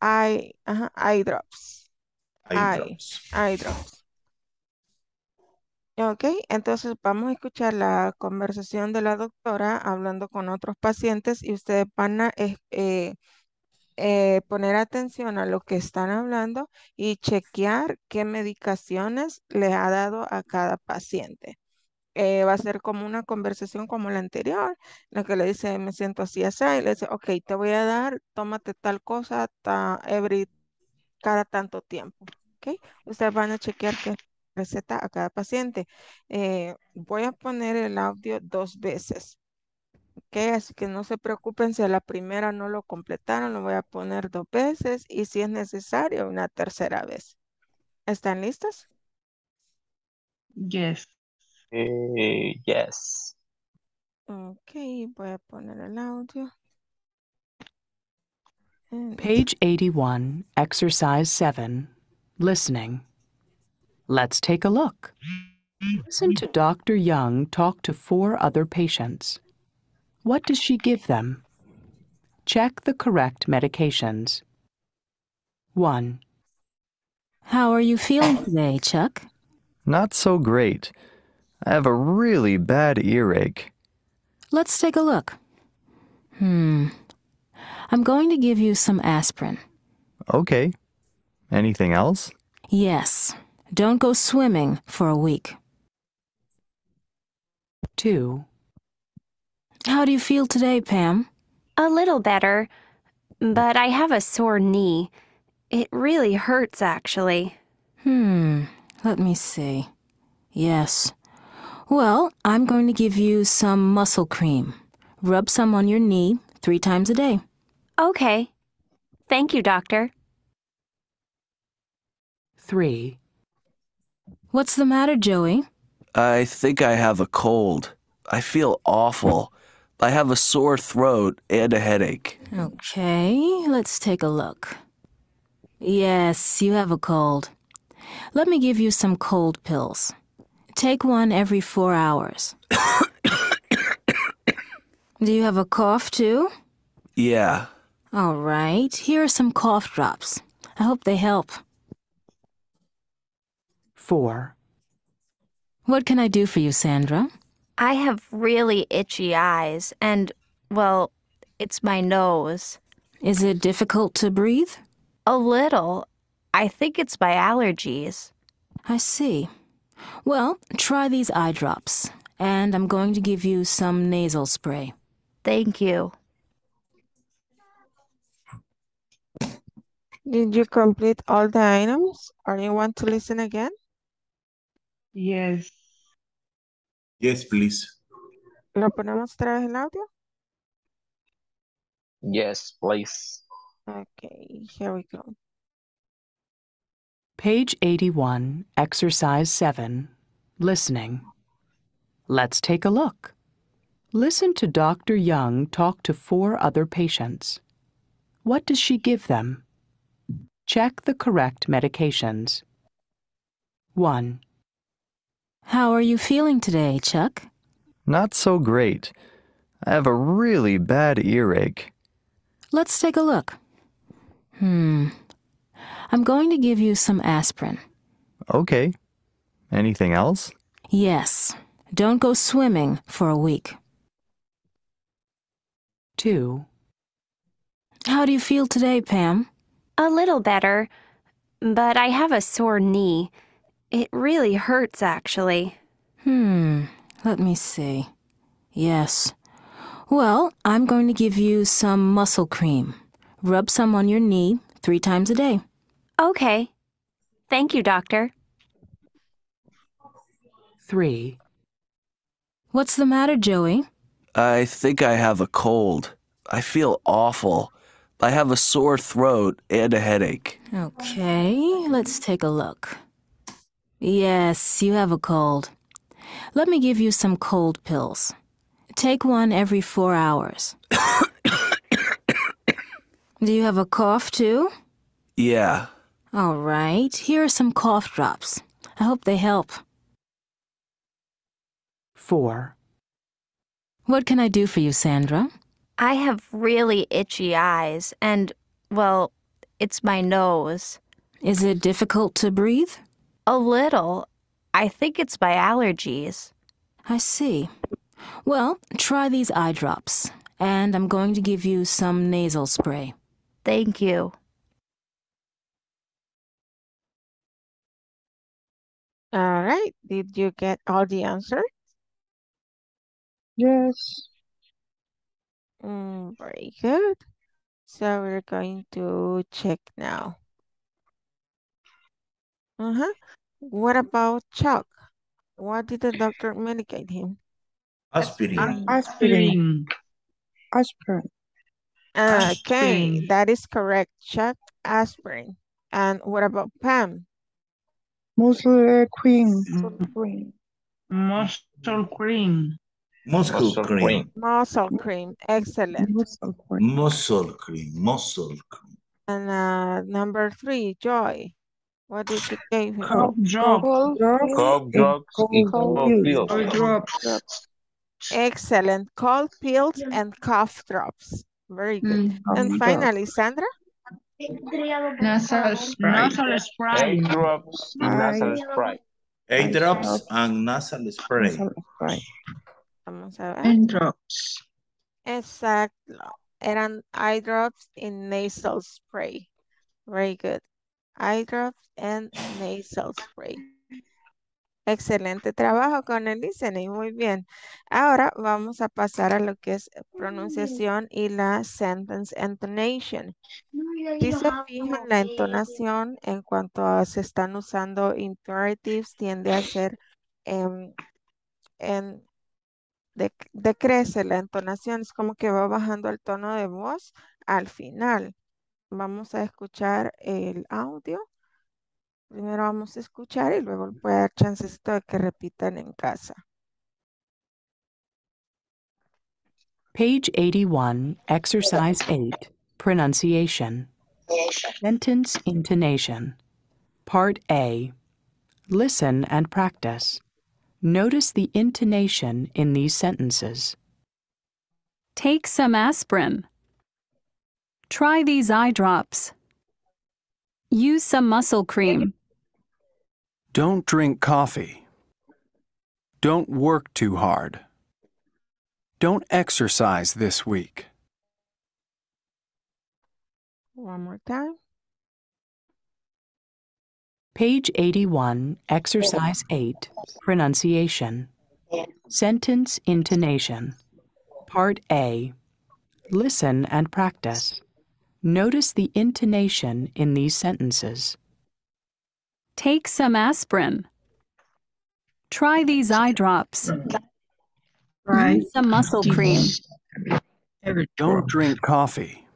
Hay drops. Hay drops. Ok, entonces vamos a escuchar la conversación de la doctora hablando con otros pacientes y ustedes van a poner atención a lo que están hablando y chequear qué medicaciones les ha dado a cada paciente. Va a ser como una conversación como la anterior, en la que le dice, me siento así, así, y le dice, ok, te voy a dar, tómate tal cosa cada tanto tiempo. Ok, ustedes van a chequear qué receta a cada paciente. Voy a poner el audio 2 veces. Ok, así que no se preocupen si a la primera no lo completaron, lo voy a poner 2 veces y si es necesario una 3.ª vez. ¿Están listos? Yes. Yes. Ok, voy a poner el audio. Page 81, exercise 7, listening. Let's take a look. Listen to Dr. Young talk to 4 other patients. What does she give them? Check the correct medications. 1. How are you feeling today, Chuck? Not so great. I have a really bad earache. Let's take a look. I'm going to give you some aspirin. Okay. Anything else? Yes. Don't go swimming for a week. 2. How do you feel today, Pam? A little better, but I have a sore knee. It really hurts, actually. Let me see. Yes. Well, I'm going to give you some muscle cream. Rub some on your knee 3 times a day. Okay. Thank you, doctor. 3. What's the matter, Joey? I think I have a cold. I feel awful. I have a sore throat and a headache. Okay, let's take a look. Yes, you have a cold. Let me give you some cold pills. Take one every 4 hours. Do you have a cough too? Yeah. All right, here are some cough drops. I hope they help. 4. What can I do for you, Sandra? I have really itchy eyes and, well, it's my nose. Is it difficult to breathe? A little. I think it's my allergies. I see. Well, try these eye drops, and I'm going to give you some nasal spray. Thank you. Did you complete all the items, or you want to listen again? Yes. Yes, please. ¿Lo ponemos otra vez el audio? Yes, please. Okay, here we go. Page 81, exercise 7, listening. Let's take a look. Listen to Dr. Young talk to 4 other patients. What does she give them? Check the correct medications. 1. How are you feeling today, Chuck? Not so great. I have a really bad earache. Let's take a look. I'm going to give you some aspirin. Okay. Anything else? Yes. Don't go swimming for a week. 2. How do you feel today, Pam? A little better, but I have a sore knee. It really hurts, actually. Let me see. Yes. Well, I'm going to give you some muscle cream. Rub some on your knee 3 times a day. Okay. Thank you, doctor. 3. What's the matter, Joey? I think I have a cold. I feel awful. I have a sore throat and a headache. Okay, let's take a look. Yes, you have a cold. Let me give you some cold pills. Take one every 4 hours. Do you have a cough too? Yeah. All right, here are some cough drops. I hope they help. 4. What can I do for you, Sandra? I have really itchy eyes and, well, it's my nose. Is it difficult to breathe? A little. I think it's my allergies. I see. Well, try these eye drops, and I'm going to give you some nasal spray. Thank you. All right. Did you get all the answers? Yes. Very good. So we're going to check now. What about Chuck? What did the doctor medicate him? Aspirin. Aspirin. Aspirin. Okay, that is correct. Chuck, aspirin. And what about Pam? Muscle cream. Muscle cream. Muscle cream. Muscle cream. Excellent. Muscle cream. Muscle cream. Muscle cream. And number 3, Joy. What did you give him? Cough drops. Excellent. Cold pills and cough drops. Very good. And finally, Sandra? Nasal spray. Eight drops and nasal spray. Vamos a ver. Eye drops. Exacto. Eran eye drops and nasal spray. Very good. Eye drops and nasal spray. Excelente trabajo con el listening, muy bien. Ahora vamos a pasar a lo que es pronunciación y la sentence intonation. Si se fijan, la entonación en cuanto a se están usando imperatives tiende a ser decrece la entonación, es como que va bajando el tono de voz al final. Vamos a escuchar el audio. Primero vamos a escuchar y luego voy a dar chancecito de que repitan en casa. Page 81, Exercise 8, Pronunciation. Sentence Intonation. Part A. Listen and practice. Notice the intonation in these sentences. Take some aspirin. Try these eye drops. Use some muscle cream. Don't drink coffee. Don't work too hard. Don't exercise this week. One more time. Page 81, Exercise 8, Pronunciation. Sentence Intonation. Part A. Listen and practice. Notice the intonation in these sentences. Take some aspirin. Try these eye drops. Use some muscle cream. Don't drink coffee.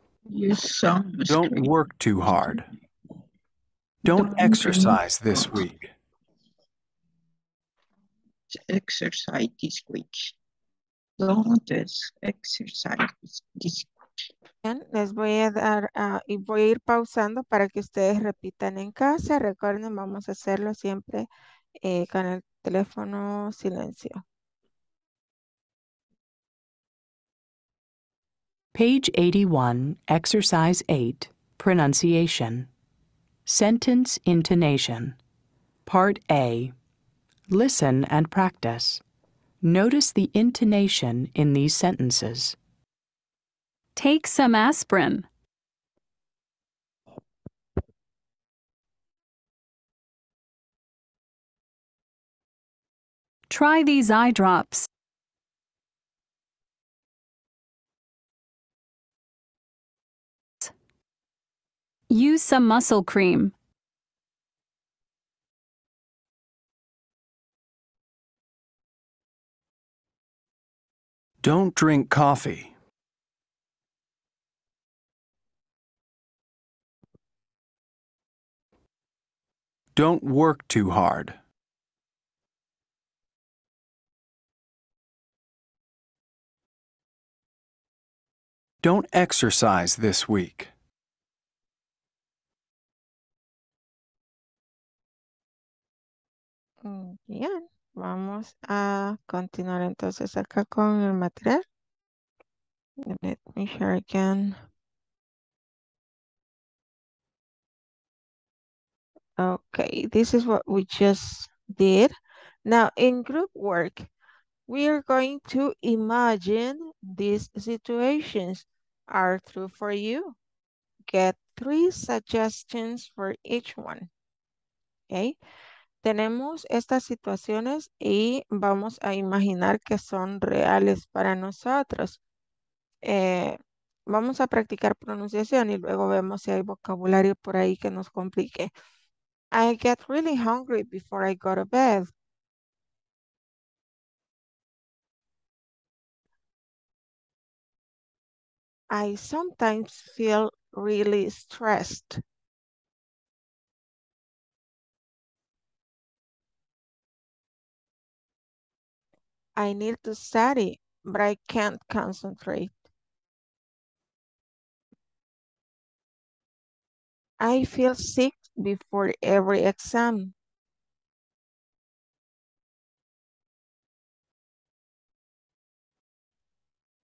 Don't work too hard. Don't exercise this week. Exercise this week. Don't exercise this week. Bien, les voy a dar y voy a ir pausando para que ustedes repitan en casa. Recuerden, vamos a hacerlo siempre con el teléfono silencio. Page 81, Exercise 8, Pronunciation. Sentence Intonation. Part A. Listen and practice. Notice the intonation in these sentences. Take some aspirin. Try these eye drops. Use some muscle cream. Don't drink coffee. Don't work too hard. Don't exercise this week. Bien, vamos a continuar entonces acá con el material. Let me share again. Okay, this is what we just did. Now, in group work, we are going to imagine these situations are true for you. Get 3 suggestions for each one. Okay. Tenemos estas situaciones y vamos a imaginar que son reales para nosotros. Vamos a practicar pronunciación y luego vemos si hay vocabulario por ahí que nos complique. I get really hungry before I go to bed. I sometimes feel really stressed. I need to study, but I can't concentrate. I feel sick before every exam.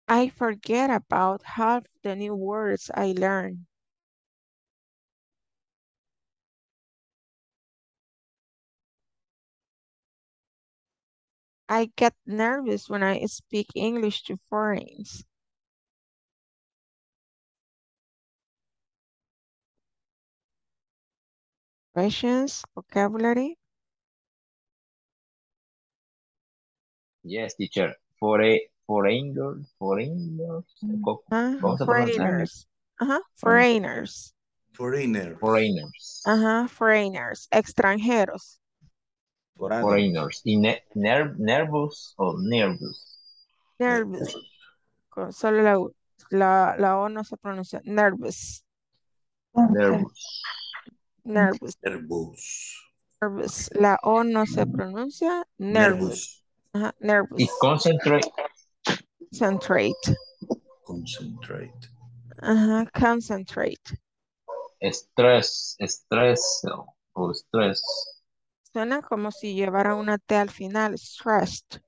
I forget about half the new words I learn. I get nervous when I speak English to foreigners. Questions, vocabulary? Yes, teacher. Foreigners. Extranjeros. Foreigners. Nervous o nervous. Nervous. Con solo la O no se pronuncia. Nervous. Nervous. Nervous. Nervous. Nervous. La O no se pronuncia. Nervous. Ajá, nervous. Y concentrate. Concentrate. Ajá, concentrate. Stress o stress. Suena como si llevara una T al final. Stressed.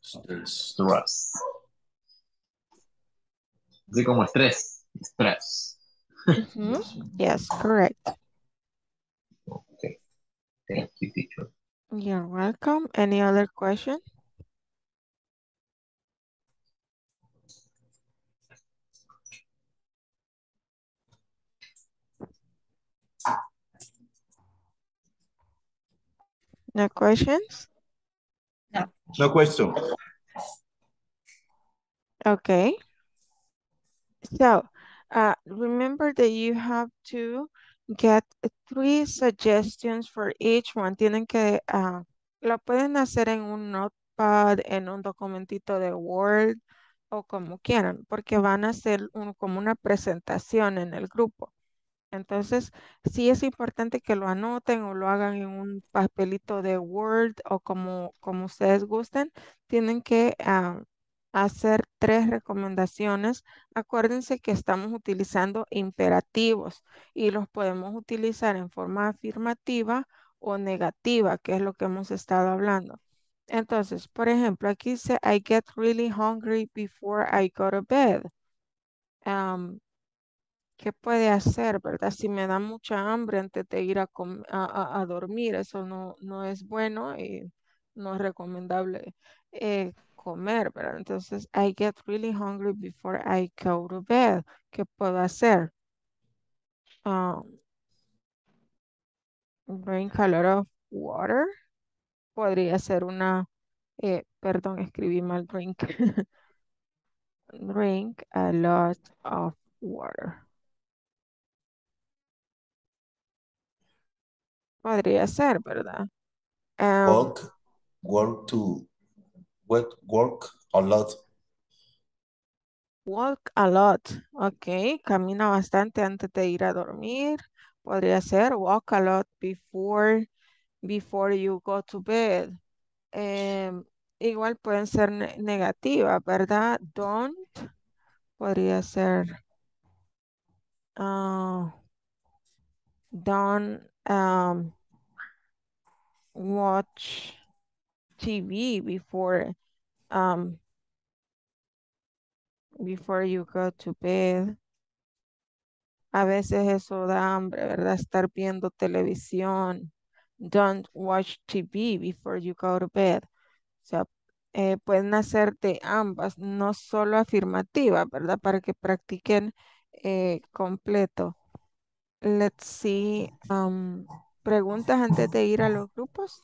Stress. Así como estrés. Stress. Yes, correct. Okay. Thank you, teacher. You're welcome. Any other question? No questions? No. No question. Okay. So, remember that you have to get 3 suggestions for each one. Tienen que, lo pueden hacer en un notepad, en un documentito de Word o como quieran, porque van a hacer como una presentación en el grupo. Entonces, sí es importante que lo anoten o lo hagan en un papelito de Word o como ustedes gusten. Tienen que hacer 3 recomendaciones. Acuérdense que estamos utilizando imperativos y los podemos utilizar en forma afirmativa o negativa, que es lo que hemos estado hablando. Entonces, por ejemplo, aquí dice, I get really hungry before I go to bed. ¿Qué puede hacer, verdad? Si me da mucha hambre antes de ir a dormir, eso no es bueno y no es recomendable comer, ¿verdad? Entonces, I get really hungry before I go to bed. ¿Qué puedo hacer? Drink a lot of water. Podría ser perdón, escribí mal drink. Drink a lot of water. Podría ser, ¿verdad? Walk a lot. Walk a lot. Ok, camina bastante antes de ir a dormir. Podría ser walk a lot before you go to bed. Igual pueden ser negativas, ¿verdad? Don't. Podría ser don't watch TV before you go to bed. A veces eso da hambre, ¿verdad? Estar viendo televisión. Don't watch TV before you go to bed. O sea, pueden hacer de ambas, no solo afirmativa, ¿verdad? Para que practiquen completo. Let's see. Preguntas antes de ir a los grupos.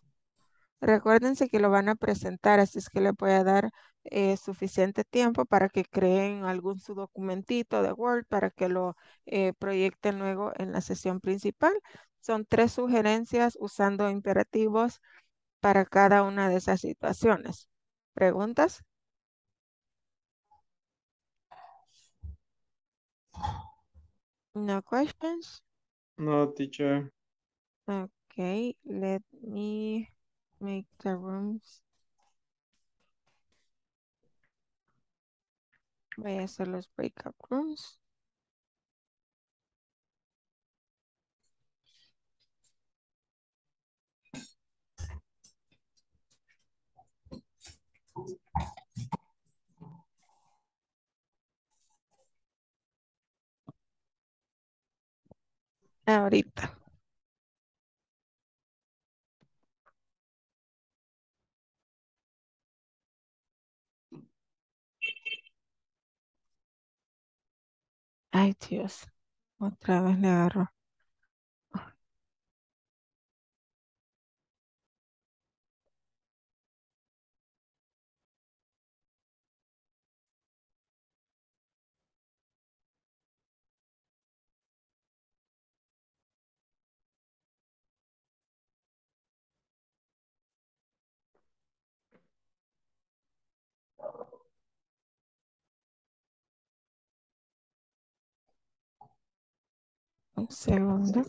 Recuérdense que lo van a presentar, así es que les voy a dar suficiente tiempo para que creen algún su documentito de Word para que lo proyecten luego en la sesión principal. Son 3 sugerencias usando imperativos para cada una de esas situaciones. ¿Preguntas? No questions? No, teacher. Okay, let me make the rooms. Voy a hacer los breakout rooms. Ahorita. Ay, Dios. Otra vez le agarro. Un segundo.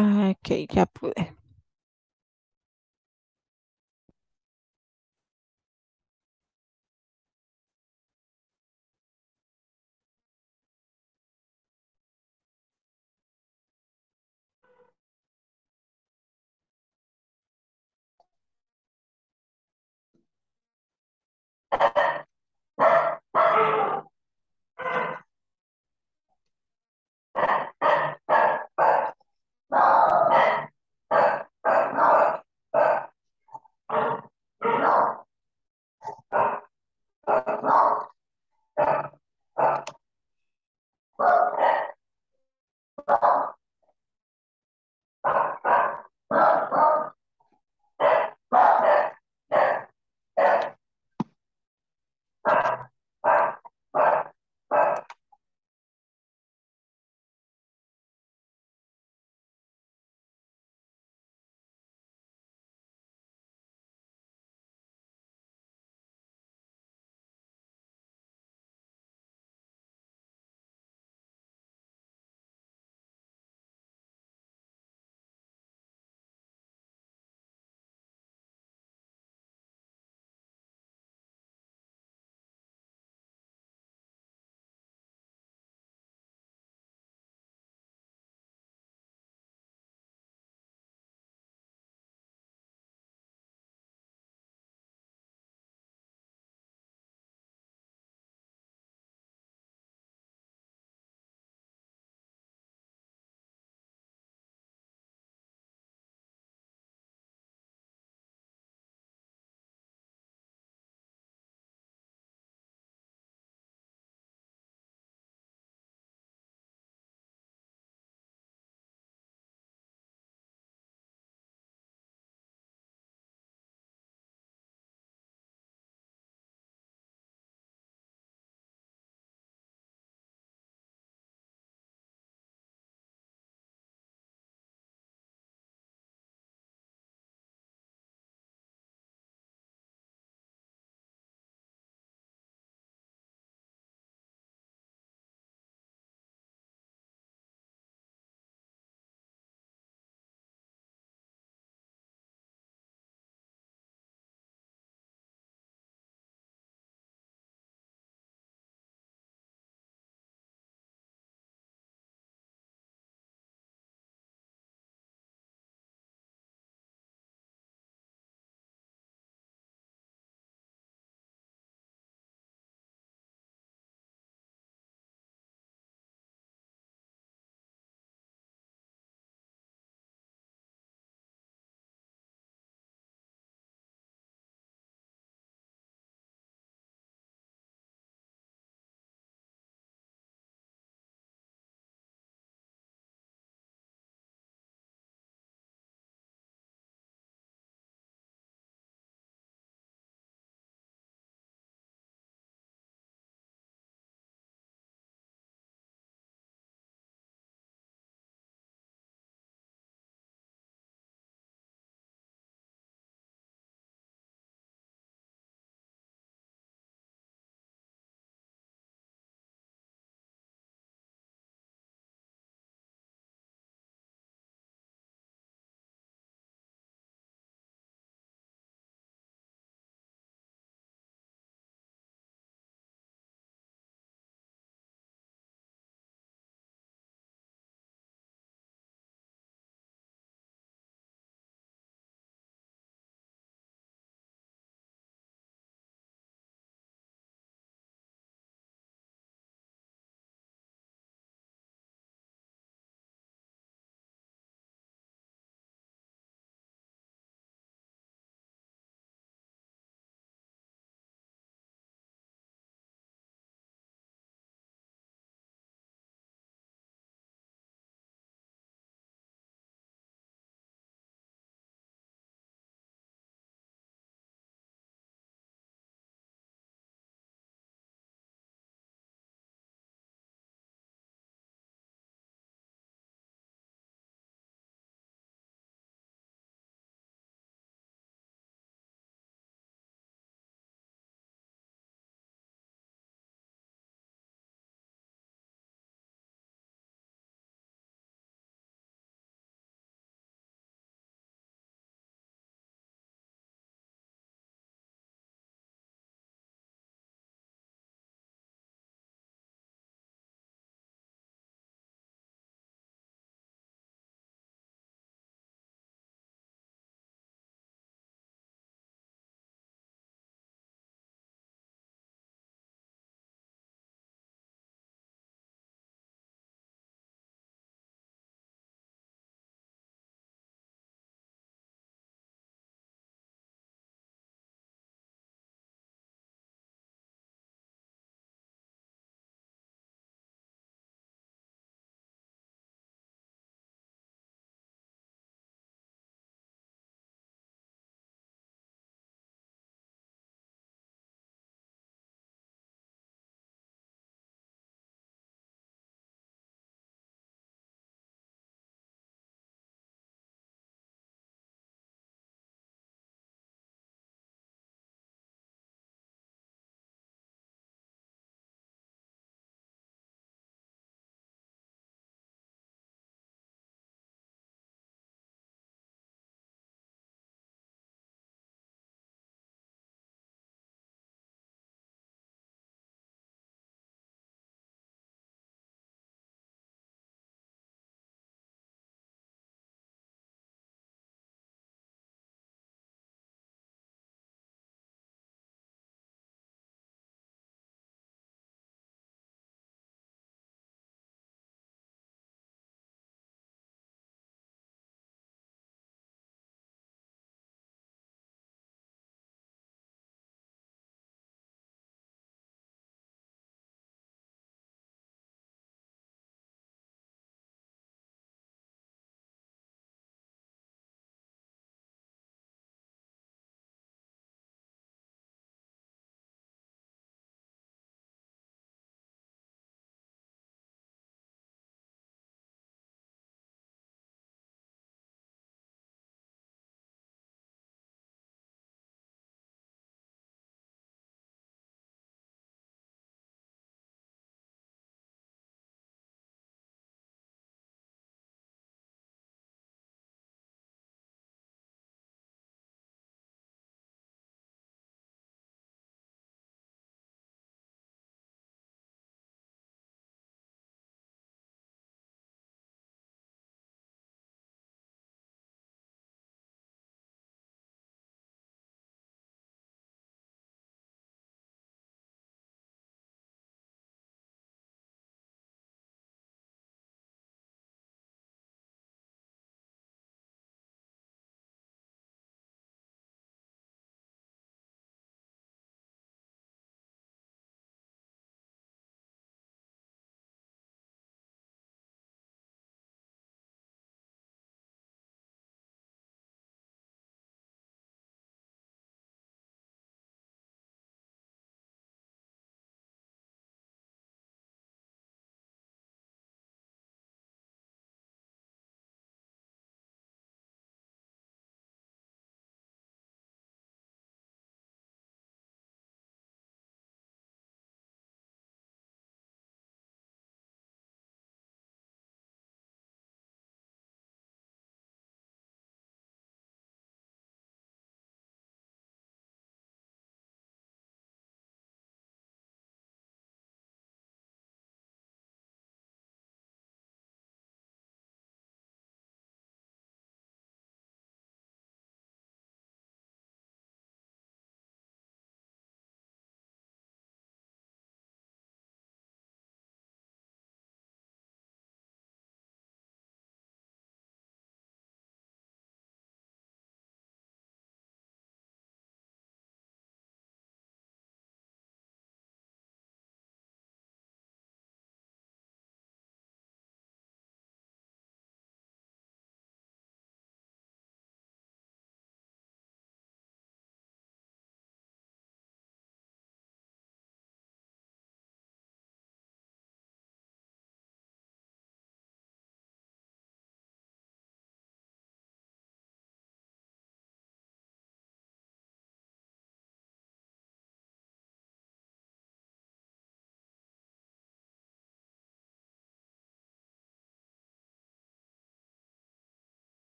Ok, ya pude.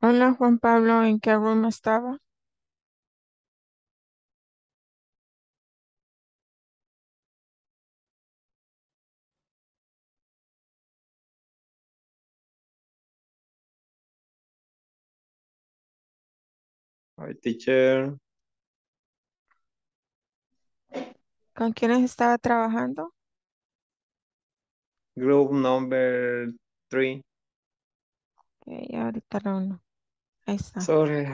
Hola, Juan Pablo, ¿en qué room estaba? Hi, teacher. ¿Con quiénes estaba trabajando? Group number 3. Ok, ahorita la uno. Ahí está. Sorry.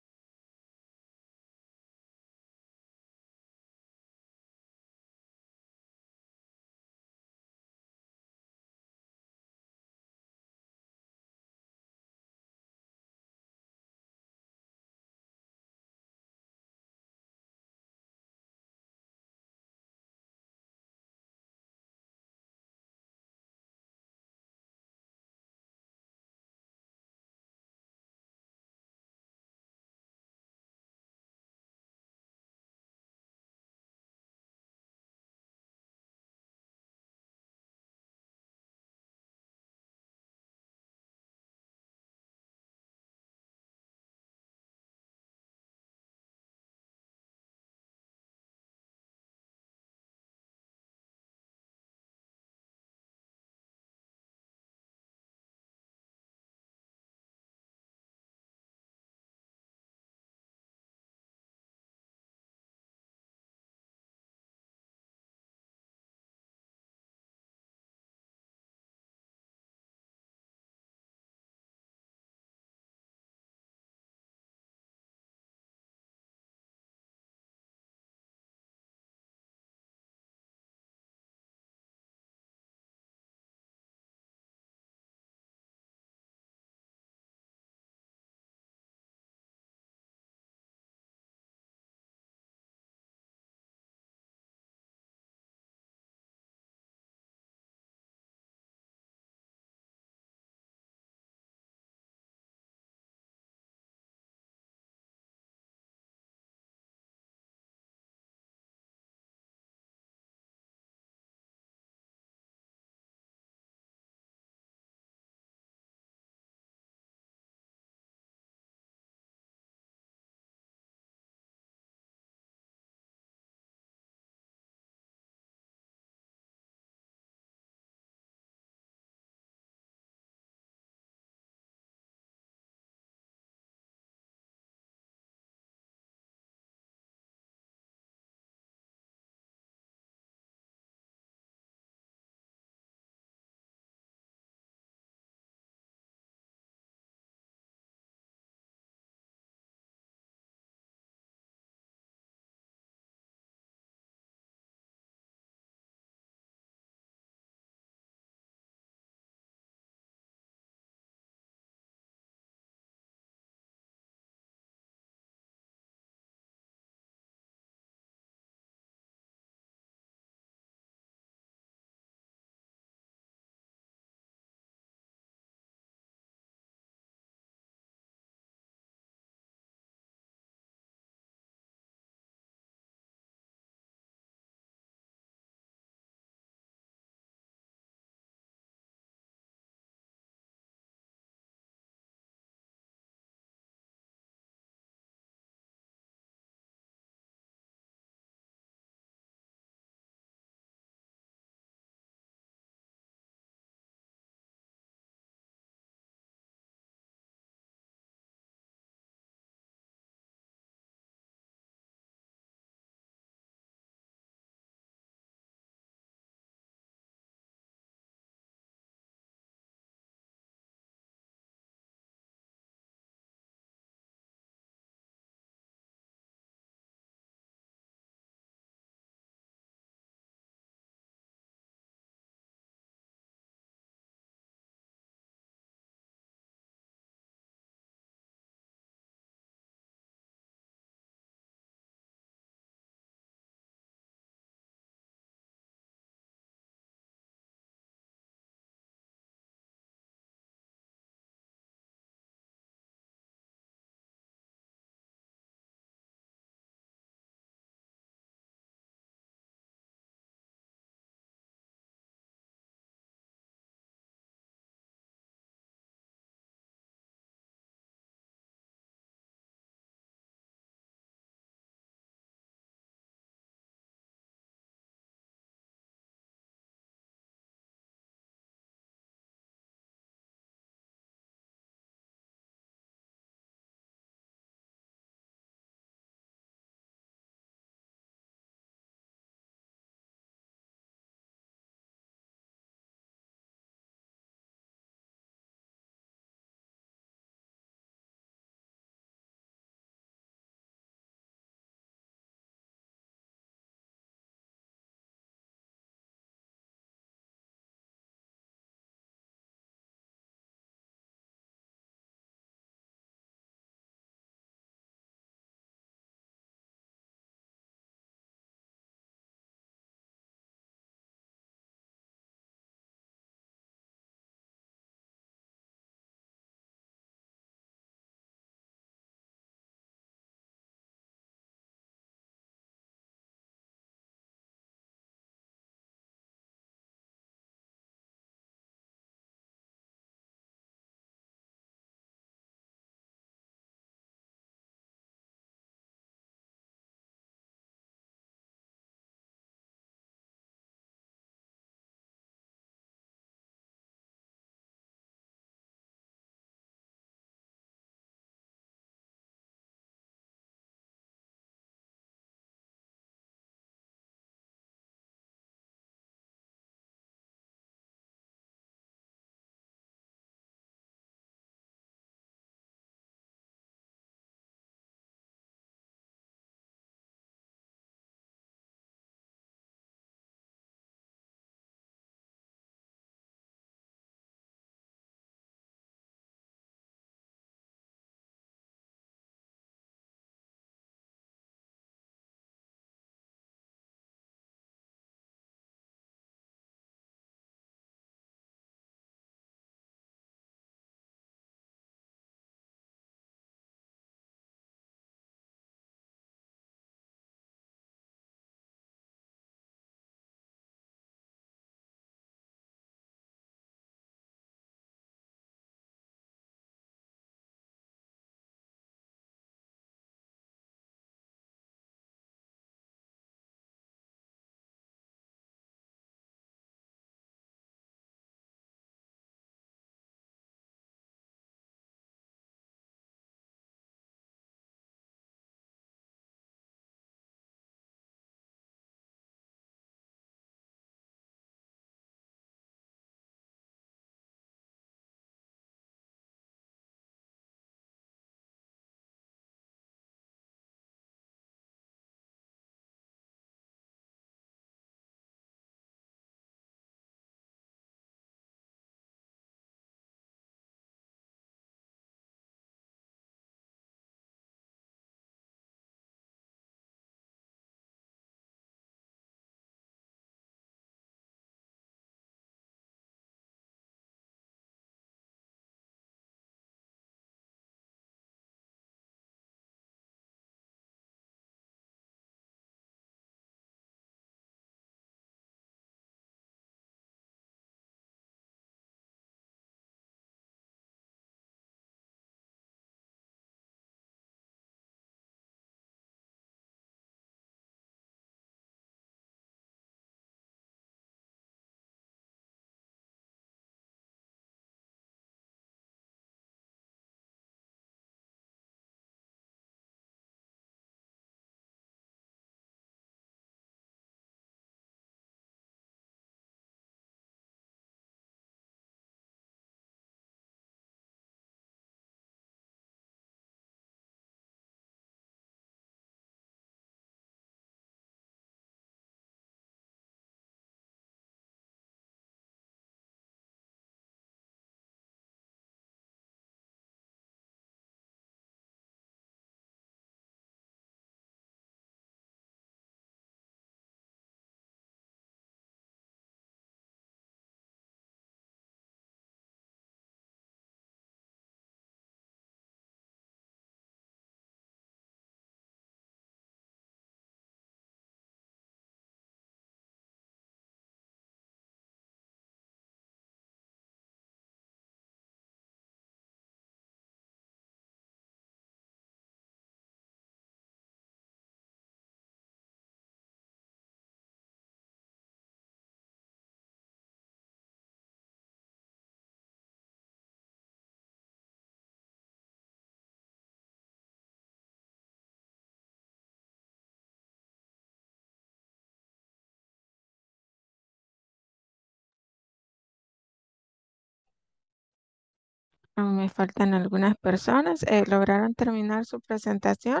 Me faltan algunas personas. ¿Lograron terminar su presentación?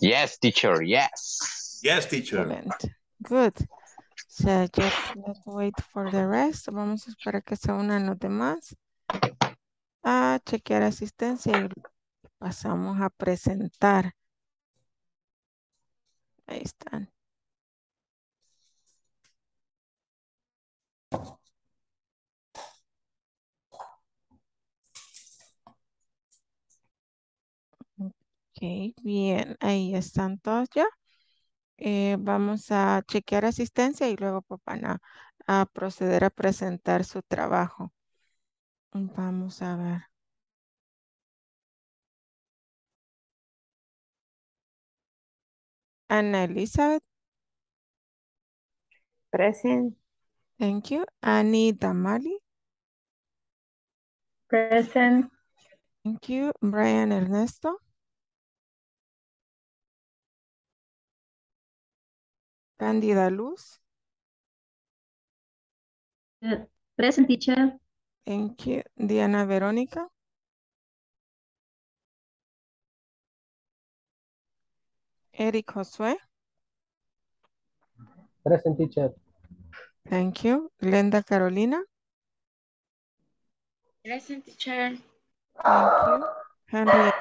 Yes, teacher. Yes. Yes, teacher. Excellent. Good. So just let's wait for the rest. Vamos a esperar que se unan los demás a chequear asistencia y pasamos a presentar. Ahí están. Ok, bien, ahí están todos ya. Vamos a chequear asistencia y luego van a proceder a presentar su trabajo. Vamos a ver. Ana Elizabeth. Present. Thank you. Anita Mali. Present. Thank you. Brian Ernesto. Candida Luz. Present, teacher. Thank you. Diana Veronica. Eric Josué. Present, teacher. Thank you. Glenda Carolina. Present, teacher. Thank you. Henry.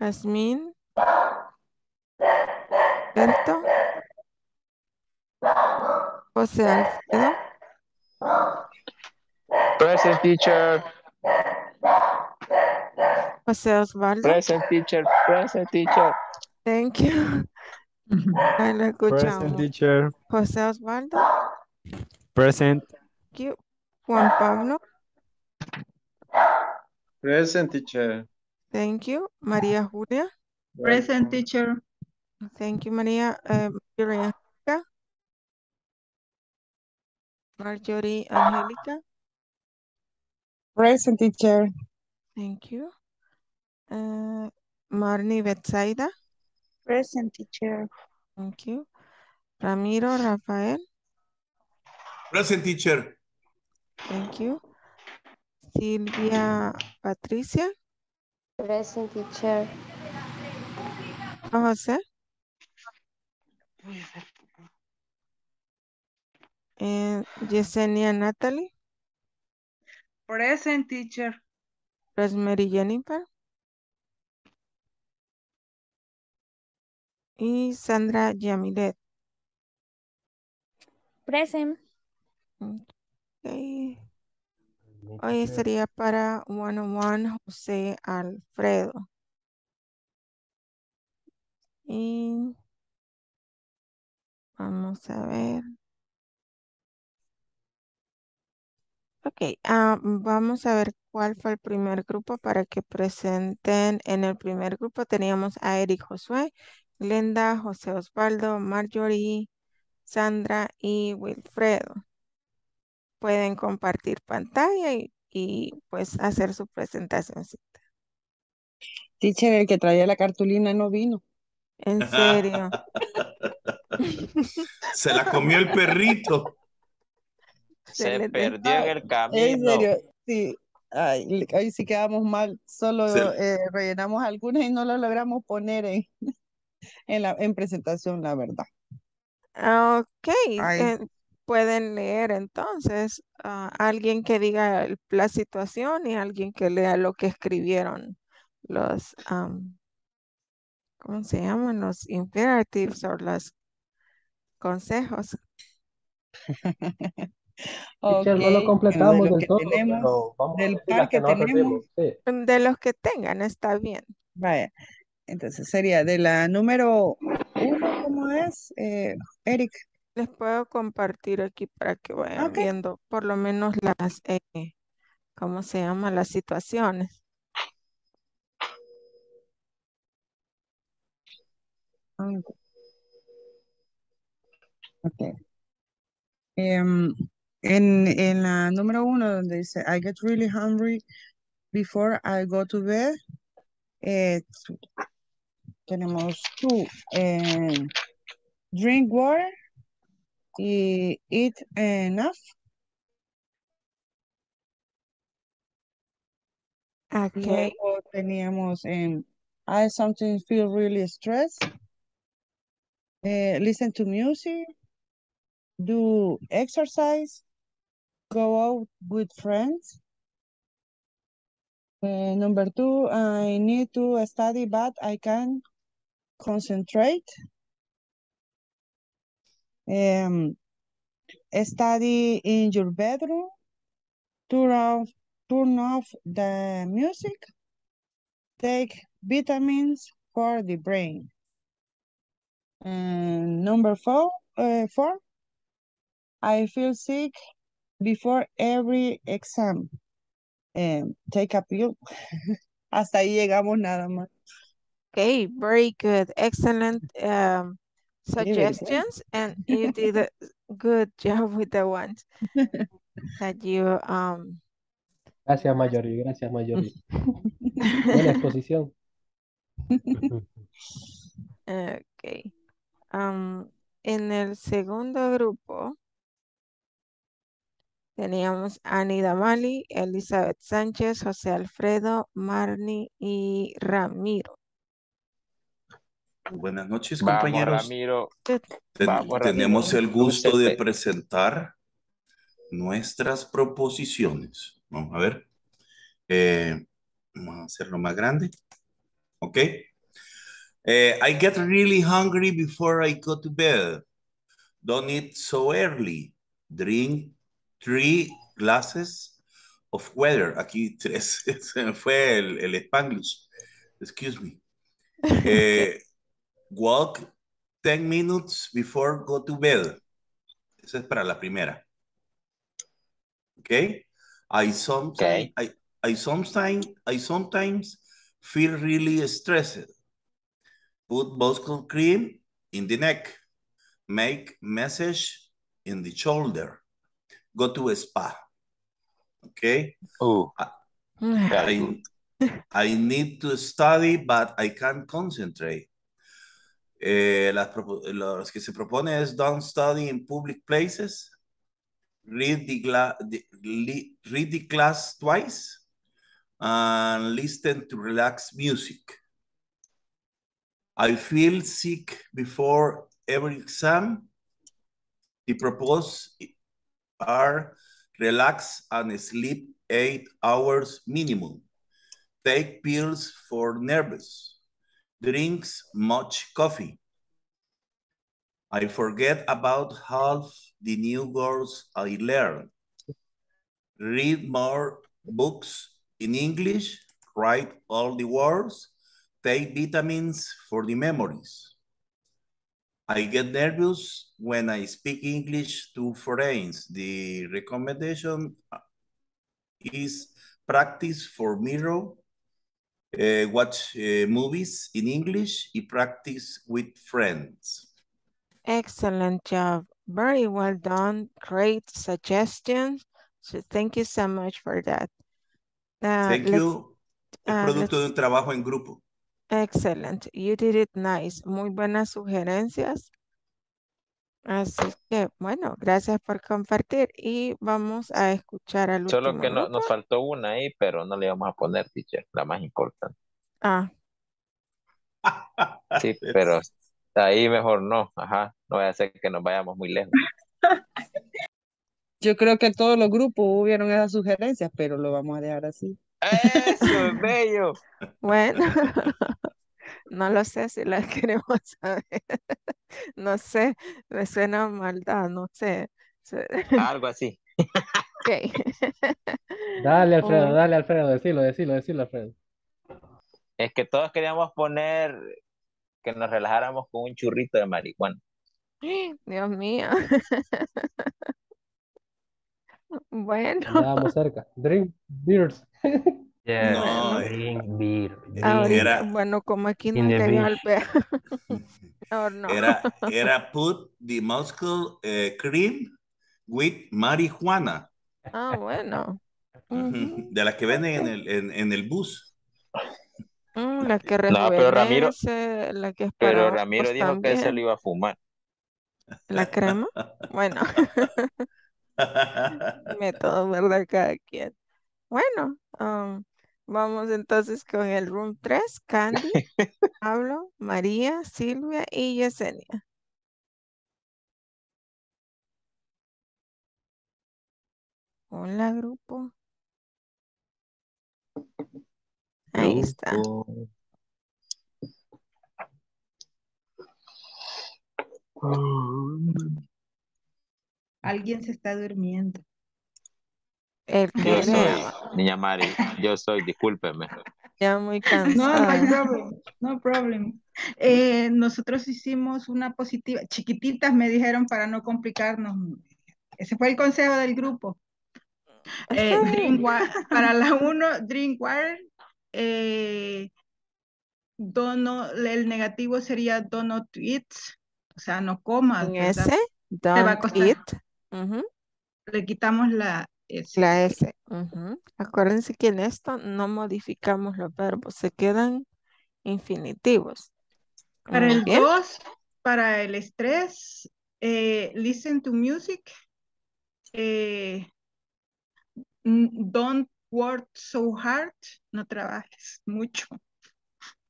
Azmín. Alberto. José Alfredo. Present, teacher. José Osvaldo. Present, teacher. Present, teacher. Thank you. Lo escuchamos. Present, teacher. José Osvaldo. Present. Thank you. Juan Pablo. Present, teacher. Thank you. María Julia. Present, teacher. Thank you, Maria. Marjorie Angelica. Present, teacher. Thank you. Marnie Betzaida. Present, teacher. Thank you. Ramiro Rafael. Present, teacher. Thank you. Silvia Patricia. Present, teacher. José. Yesenia Natalie. Present, teacher. Rosemary Jennifer. Y Sandra Yamile. Present. Okay. Hoy sería para one-on-one José Alfredo. Y vamos a ver. Ok, vamos a ver cuál fue el primer grupo para que presenten. En el primer grupo teníamos a Eric Josué, Glenda, José Osvaldo, Marjorie, Sandra y Wilfredo. Pueden compartir pantalla y pues hacer su presentación. Teacher, el que traía la cartulina no vino. En serio. Se la comió el perrito. Se perdió en el camino. En serio, sí. Ahí sí quedamos mal. Solo rellenamos algunas y no lo logramos poner en presentación, la verdad. Ok. Pueden leer entonces. Alguien que diga la situación y alguien que lea lo que escribieron los... ¿Cómo se llaman? Los imperatives o los consejos. Okay. No lo completamos del todo, pero vamos del par que tenemos. Sí. De los que tengan, está bien. Vaya. Entonces sería de la número 1, ¿cómo es? Eric. Les puedo compartir aquí para que vayan viendo por lo menos las, ¿cómo se llaman? Las situaciones. Okay. En la número 1 donde dice I get really hungry before I go to bed, tenemos two, drink water y eat enough Okay. Luego teníamos I sometimes feel really stressed. Listen to music. Do exercise. Go out with friends. Number two, I need to study, but I can't concentrate. Study in your bedroom. Turn off the music. Take vitamins for the brain. And number four, I feel sick before every exam. Take a pill. Hasta ahí llegamos nada más. Okay, very good. Excellent suggestions. And you did a good job with the ones that you... Gracias, Marjorie. Gracias, Marjorie. Buena exposición. Okay. En el segundo grupo teníamos Anita Mali, Elizabeth Sánchez, José Alfredo, Marnie y Ramiro. Buenas noches, compañeros. Vamos, Ramiro. Tenemos el gusto de presentar nuestras proposiciones. Vamos a ver. Vamos a hacerlo más grande. Ok. I get really hungry before I go to bed. Don't eat so early. Drink 3 glasses of water. Aquí 3. Fue el Spanglish. Excuse me. Walk 10 minutes before go to bed. Esa es para la primera. Ok. I sometimes feel really stressed. Put bosco cream in the neck. Make massage in the shoulder. Go to a spa. Okay? Oh. I need to study, but I can't concentrate. Los que se propone es don't study in public places. Read the class twice and listen to relaxed music. I feel sick before every exam. The proposed are relax and sleep 8 hours minimum. Take pills for nervous. Drinks much coffee. I forget about half the new words I learned. Read more books in English. Write all the words. Take vitamins for the memories. I get nervous when I speak English to foreigners. The recommendation is practice for mirror. Watch movies in English and practice with friends. Excellent job. Very well done. Great suggestions. So thank you so much for that. Thank you. Es producto de un trabajo en grupo. Excellent. You did it nice. Muy buenas sugerencias. Así que, bueno, gracias por compartir y vamos a escuchar al último. Solo que nos faltó una ahí, pero no le vamos a poner, teacher, la más importante. Ah. Sí, pero ahí mejor no. Ajá, no voy a hacer que nos vayamos muy lejos. Yo creo que todos los grupos hubieron esas sugerencias, pero lo vamos a dejar así. Eso es bello. Bueno, no lo sé si las queremos saber. No sé, me suena maldad, no sé. Algo así. Okay. Dale, Alfredo, dale, Alfredo, decilo, Alfredo. Es que todos queríamos poner que nos relajáramos con un churrito de marihuana. Dios mío. Bueno. Estábamos cerca. Drink beers. Yeah. No, era, bueno, como aquí no quería el pea. No. Era put the muscle cream with marihuana. Ah, bueno. De las que venden en el bus. La que no, pero Ramiro, la que es para pero Ramiro dijo también. Que se lo iba a fumar. ¿La crema? Bueno. Método, ¿verdad? Cada quien. Bueno, Vamos entonces con el room 3. Candy, Pablo, María, Silvia y Yesenia. Hola, grupo. Ahí está. Alguien se está durmiendo. El que soy, niña Mari, yo soy, discúlpeme. Ya muy cansada. No problem. Nosotros hicimos una positiva, chiquititas me dijeron para no complicarnos. Ese fue el consejo del grupo. Para la 1, drink water. El negativo sería do not eat. O sea, no comas. En ese, don't eat. Le quitamos la S. La S. Acuérdense que en esto no modificamos los verbos. Se quedan infinitivos. Para el 2, para el estrés, listen to music. Don't work so hard. No trabajes mucho.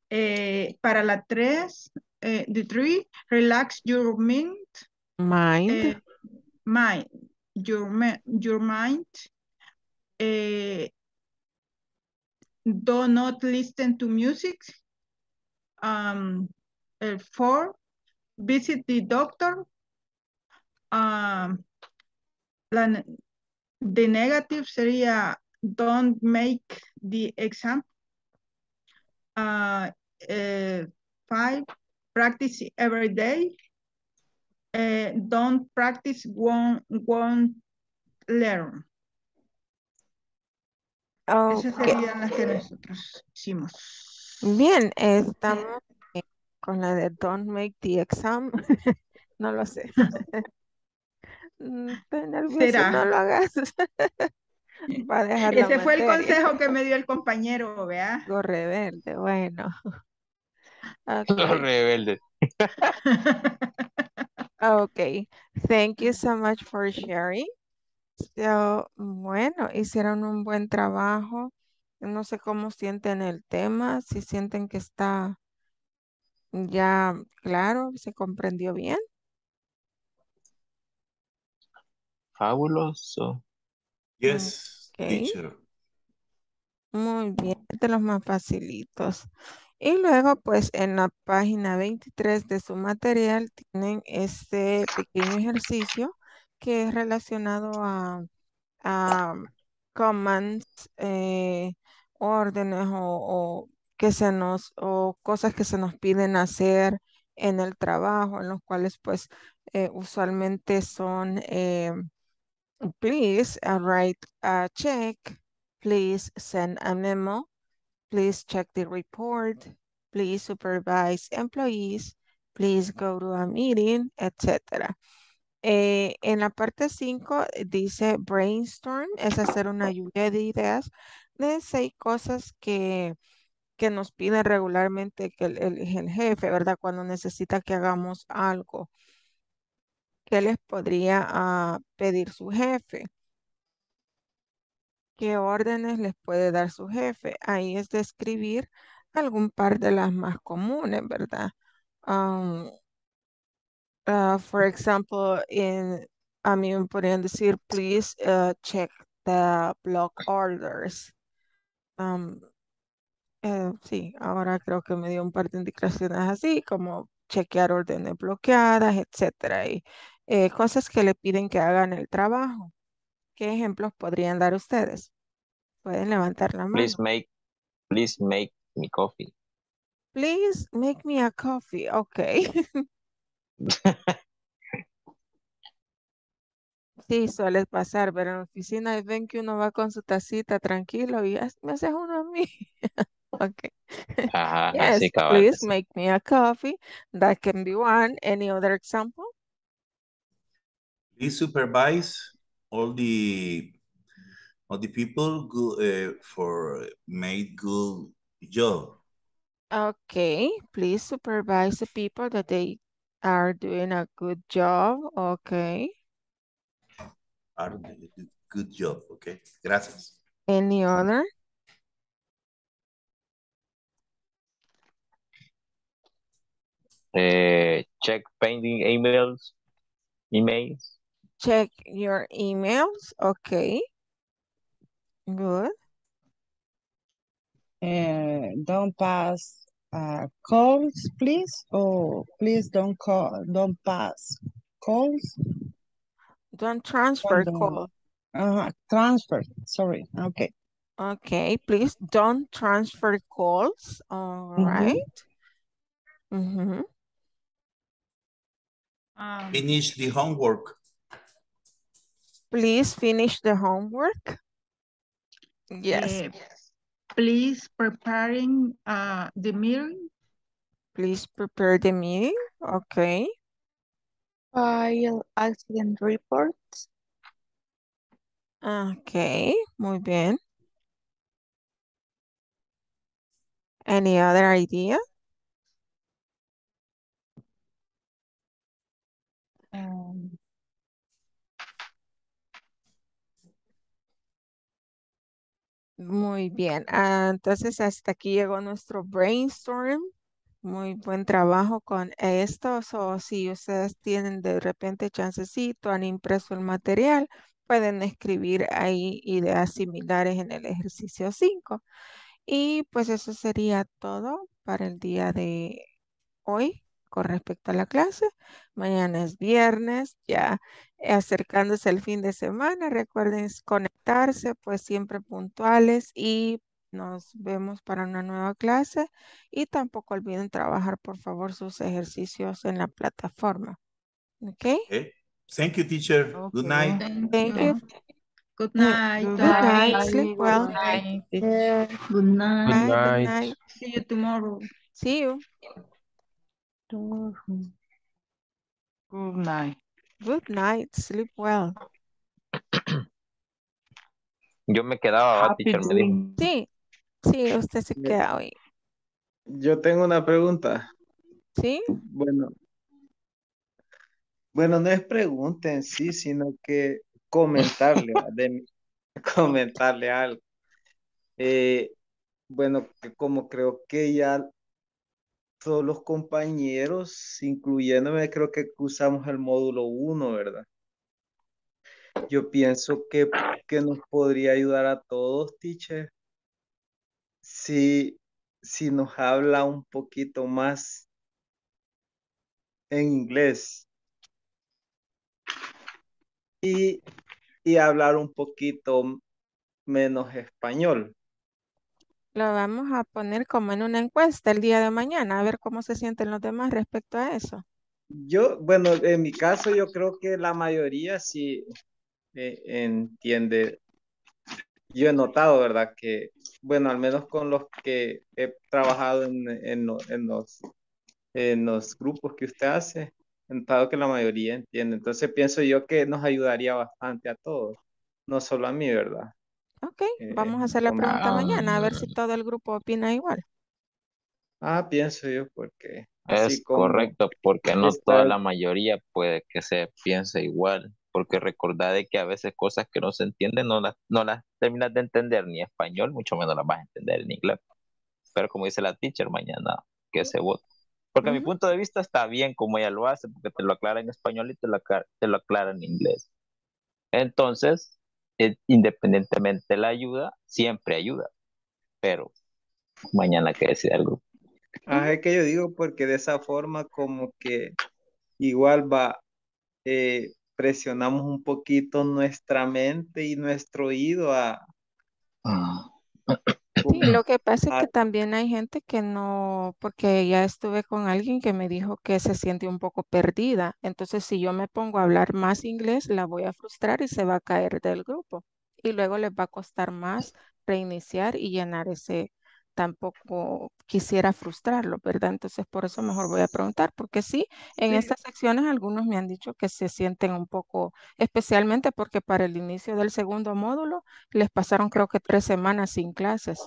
Para la 3, the 3, relax your mind. Your mind. Do not listen to music. 4, visit the doctor. The negative sería don't make the exam. 5, practice every day. Don't practice, won't learn. Okay. Esas serían las que nosotros hicimos. Bien, estamos con la de don't make the exam. No lo sé. Estoy nerviosa, ¿será? No lo hagas. Va a dejar ese fue materia. El consejo que me dio el compañero, ¿verdad? Lo rebelde, bueno. Okay. Lo rebelde. Okay, thank you so much for sharing. So, bueno, hicieron un buen trabajo. No sé cómo sienten el tema, si sienten que está ya claro, se comprendió bien. Fabuloso. Yes, okay. Teacher. Muy bien, de los más facilitos. Y luego, pues, en la página 23 de su material tienen este pequeño ejercicio que es relacionado a commands, órdenes o cosas que se nos piden hacer en el trabajo, en los cuales, pues, usualmente son... please write a check, please send a memo, please check the report, please supervise employees, please go to a meeting, etc. En la parte 5 dice brainstorm, es hacer una lluvia de ideas de 6 cosas que nos piden regularmente que el jefe, ¿verdad? Cuando necesita que hagamos algo. ¿Qué les podría pedir su jefe? ¿Qué órdenes les puede dar su jefe? Ahí es de escribir algún par de las más comunes, ¿verdad? For example, a mí me podrían decir, please check the block orders. Sí, ahora creo que me dio un par de indicaciones así, como chequear órdenes bloqueadas, etcétera. Y cosas que le piden que hagan el trabajo. ¿Qué ejemplos podrían dar ustedes? Pueden levantar la mano. Please make me coffee. Please make me a coffee. Okay. Sí, suele pasar, pero en la oficina ven que uno va con su tacita tranquilo y me haces uno a mí. Okay. Ajá, yes, sí, please make me a coffee. That can be one. Any other example? Please supervise all the people for made good job. Okay. Please supervise the people that they are doing a good job. Okay. Are doing a good job. Okay. Gracias. Any other? Check pending emails. Check your emails. Okay. Good. Don't pass calls, please. Oh, please don't call. Don't pass calls. Don't transfer calls. Transfer. Sorry. Okay. Okay. Please don't transfer calls. All right. Mm-hmm. Finish the homework. Please finish the homework. Yes. Please preparing the meeting. Please prepare the meeting. Okay. File accident report. Okay, muy bien. Any other idea? Muy bien, entonces hasta aquí llegó nuestro brainstorm. Muy buen trabajo con esto. O si ustedes tienen de repente chancecito, han impreso el material, pueden escribir ahí ideas similares en el ejercicio 5. Y pues eso sería todo para el día de hoy con respecto a la clase. Mañana es viernes, ya acercándose el fin de semana. Recuerden conectarse, pues siempre puntuales, y nos vemos para una nueva clase. Y tampoco olviden trabajar, por favor, sus ejercicios en la plataforma. ¿Ok? Okay. Thank you, teacher. Okay. Good night. Thank you. Good night. Good night. Sleep well. Good night. Good night. See you tomorrow. See you. Good night. Good night. Sleep well. Yo me quedaba, teacher, me dijo. Sí, sí, usted se queda hoy. Yo tengo una pregunta. ¿Sí? Bueno, no es pregunta en sí, sino que comentarle, comentarle algo. Bueno, como creo que ya todos los compañeros, incluyéndome, creo que usamos el módulo 1, ¿verdad? Yo pienso que nos podría ayudar a todos, teacher, si nos habla un poquito más en inglés y hablar un poquito menos español. Lo vamos a poner como en una encuesta el día de mañana, a ver cómo se sienten los demás respecto a eso. Yo, bueno, en mi caso yo creo que la mayoría sí entiende. Yo he notado, ¿verdad? Que, bueno, al menos con los que he trabajado en los grupos que usted hace, he notado que la mayoría entiende. Entonces pienso yo que nos ayudaría bastante a todos, no solo a mí, ¿verdad? Ok, vamos a hacer la pregunta mañana, a ver si todo el grupo opina igual. Pienso yo, porque... Es correcto, porque no toda la mayoría puede que se piense igual, porque recordad de que a veces cosas que no se entienden no las terminas de entender ni en español, mucho menos las vas a entender en inglés. Pero como dice la teacher, mañana que se vote. Porque a mi punto de vista está bien como ella lo hace, porque te lo aclara en español y te lo aclara en inglés. Entonces... independientemente de la ayuda, siempre ayuda, pero mañana que decida el grupo. Es que yo digo, porque de esa forma como que igual presionamos un poquito nuestra mente y nuestro oído a... Sí, lo que pasa es que también hay gente que no, porque ya estuve con alguien que me dijo que se siente un poco perdida. Entonces, si yo me pongo a hablar más inglés, la voy a frustrar y se va a caer del grupo. Y luego les va a costar más reiniciar y llenar ese, tampoco quisiera frustrarlo, ¿verdad? Entonces, por eso mejor voy a preguntar, porque sí, en estas secciones algunos me han dicho que se sienten un poco, especialmente porque para el inicio del segundo módulo les pasaron creo que 3 semanas sin clases.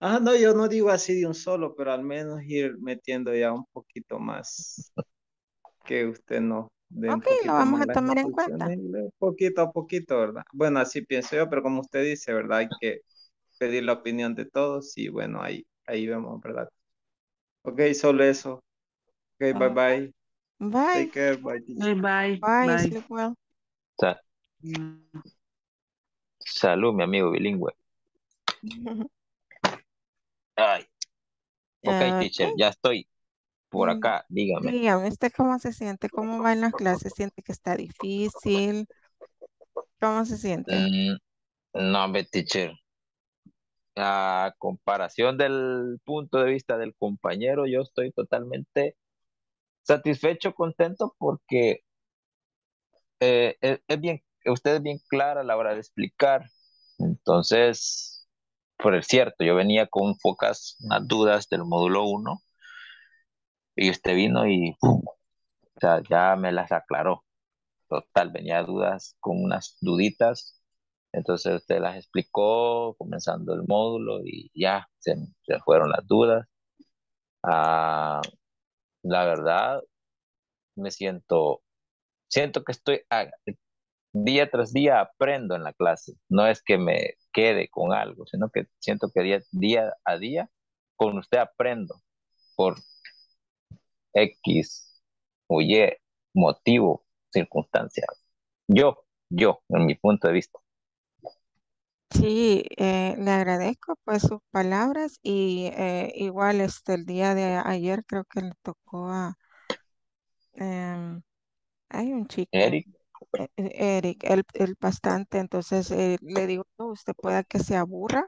No, yo no digo así de un solo, pero al menos ir metiendo ya un poquito más que usted no. Ok, lo vamos a tomar en cuenta. Poquito a poquito, ¿verdad? Bueno, así pienso yo, pero como usted dice, ¿verdad? Hay que pedir la opinión de todos y bueno, ahí vemos, ¿verdad? Ok, solo eso. Okay, bye-bye. Bye. Take care. Bye. Bye. Bye. Sleep well. Salud, mi amigo bilingüe. Ay. Ok, teacher, ya estoy por acá. Dígame. Dígame, ¿usted cómo se siente? ¿Cómo va en las clases? ¿Siente que está difícil? ¿Cómo se siente? No, teacher. A comparación del punto de vista del compañero, yo estoy totalmente satisfecho, contento, porque es bien, usted es bien clara a la hora de explicar. Entonces, por el cierto, yo venía con pocas dudas del módulo 1 y usted vino y ¡pum! O sea, ya me las aclaró. Total, venía dudas con unas duditas. Entonces usted las explicó comenzando el módulo y ya se fueron las dudas. La verdad, me siento que estoy día tras día aprendo en la clase. No es que me quede con algo, sino que siento que día a día con usted aprendo por X o Y motivo, circunstancia. Yo, en mi punto de vista. Sí, le agradezco pues sus palabras y igual el día de ayer creo que le tocó a hay un chico Eric, el bastante, entonces le digo usted pueda que se aburra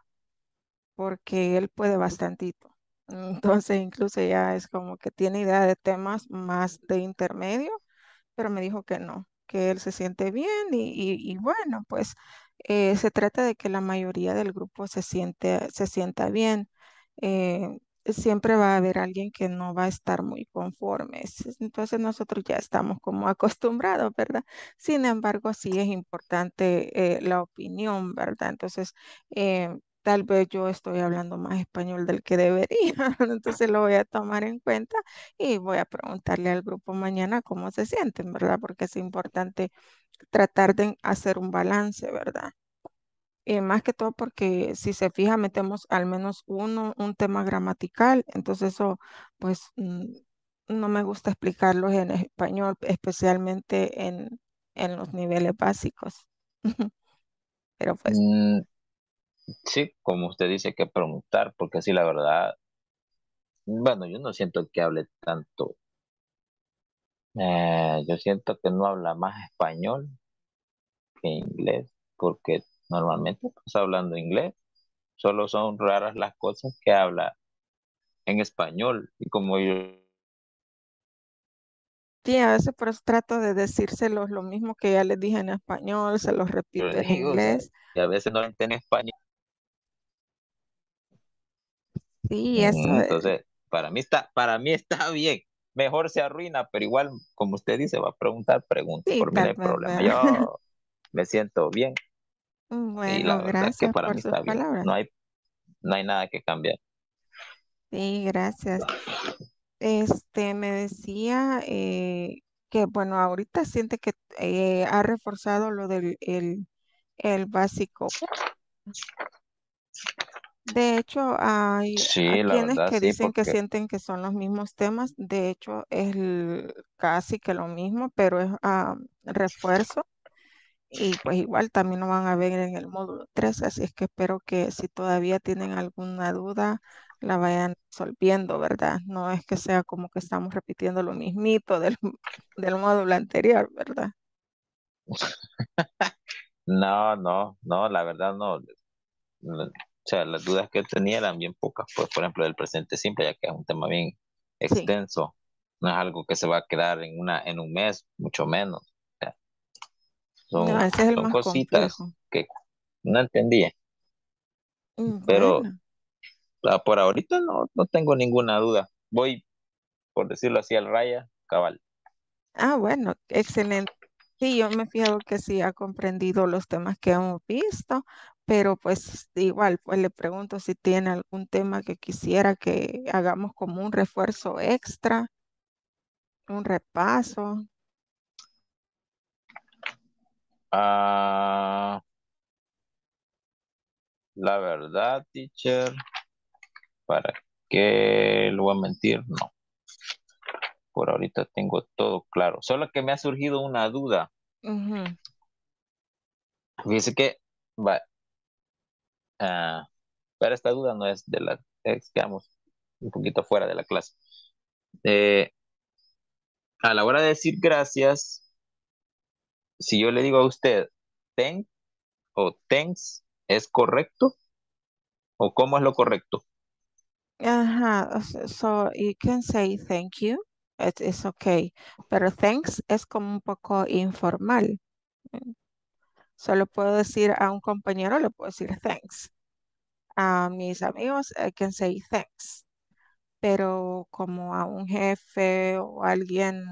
porque él puede bastantito, entonces incluso ya es como que tiene idea de temas más de intermedio, pero me dijo que no, que él se siente bien y bueno pues se trata de que la mayoría del grupo se sienta bien. Siempre va a haber alguien que no va a estar muy conforme. Entonces nosotros ya estamos como acostumbrados, ¿verdad? Sin embargo, sí es importante la opinión, ¿verdad? Entonces, tal vez yo estoy hablando más español del que debería. Entonces lo voy a tomar en cuenta y voy a preguntarle al grupo mañana cómo se sienten, ¿verdad? Porque es importante tratar de hacer un balance, ¿verdad? Más que todo porque si se fija metemos al menos un tema gramatical, entonces eso pues no me gusta explicarlos en español, especialmente en los niveles básicos. Pero pues... sí, como usted dice que preguntar, porque sí, la verdad, bueno, yo no siento que hable tanto. Yo siento que no habla más español que inglés, porque normalmente pues hablando inglés, solo son raras las cosas que habla en español, y como yo... Sí, a veces por eso trato de decírselos lo mismo que ya les dije en español, se los repito en inglés. Y a veces no lo entiendo en español. Sí, eso entonces, para mí está bien. Mejor se arruina, pero igual, como usted dice, va a preguntar, sí, por mí no hay problema. Yo me siento bien. Bueno, y la verdad es que para mí está bien. No hay nada que cambiar. Sí, gracias. Me decía que, bueno, ahorita siente que ha reforzado lo del el básico. De hecho, hay quienes que dicen que sienten que son los mismos temas. De hecho, es casi que lo mismo, pero es refuerzo. Y pues igual también lo van a ver en el módulo 3. Así es que espero que si todavía tienen alguna duda, la vayan resolviendo, ¿verdad? No es que sea como que estamos repitiendo lo mismito del módulo anterior, ¿verdad? No, la verdad no. O sea, las dudas que tenía eran bien pocas, pues, por ejemplo, del presente simple, ya que es un tema bien extenso. Sí. No es algo que se va a quedar en un mes, mucho menos. O sea, son cositas complejo que no entendía. Bueno. Pero por ahorita no tengo ninguna duda. Voy, por decirlo así, al raya cabal. Ah, bueno, excelente. Sí, yo me fijo que sí ha comprendido los temas que hemos visto, pero pues igual pues le pregunto si tiene algún tema que quisiera que hagamos como un refuerzo extra, un repaso. La verdad, teacher, ¿para qué lo voy a mentir? No. Por ahorita tengo todo claro. Solo que me ha surgido una duda. Fíjese que pero esta duda no es de la, digamos, un poquito fuera de la clase. A la hora de decir gracias, si yo le digo a usted thank o thanks, ¿es correcto? ¿O cómo es lo correcto? So you can say thank you. It's okay. Pero thanks es como un poco informal. Solo puedo decir a un compañero, le puedo decir thanks. A mis amigos, I can say thanks. Pero como a un jefe o alguien,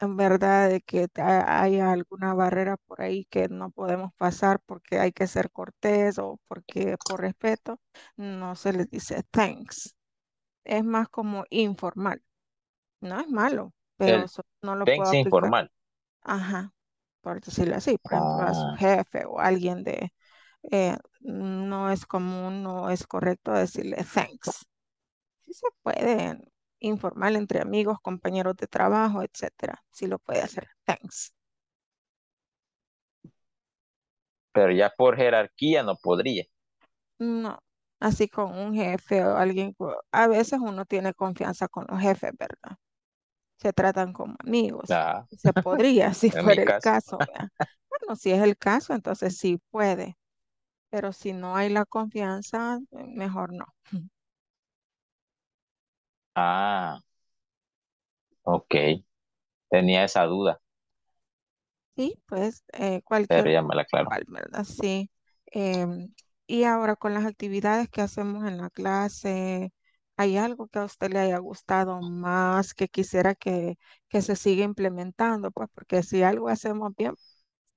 en verdad, de que haya alguna barrera por ahí que no podemos pasar porque hay que ser cortés o porque por respeto, no se les dice thanks. Es más como informal. No es malo, pero no lo puedo aplicar. Thanks informal. Ajá, por decirlo así, por ejemplo, a su jefe o alguien de... no es común, no es correcto decirle thanks. Sí se puede informal entre amigos, compañeros de trabajo, etcétera. Sí lo puede hacer, thanks. Pero ya por jerarquía no podría. No, así con un jefe o alguien, a veces uno tiene confianza con los jefes, ¿verdad? Se tratan como amigos. Se podría, si fuera el caso. Bueno, si es el caso, entonces sí puede. Pero si no hay la confianza, mejor no. Ok. Tenía esa duda. Sí, pues cualquier... Pero ya me la claro. ¿Verdad? Sí. Y ahora con las actividades que hacemos en la clase, ¿hay algo que a usted le haya gustado más que quisiera que se siga implementando? Pues porque si algo hacemos bien,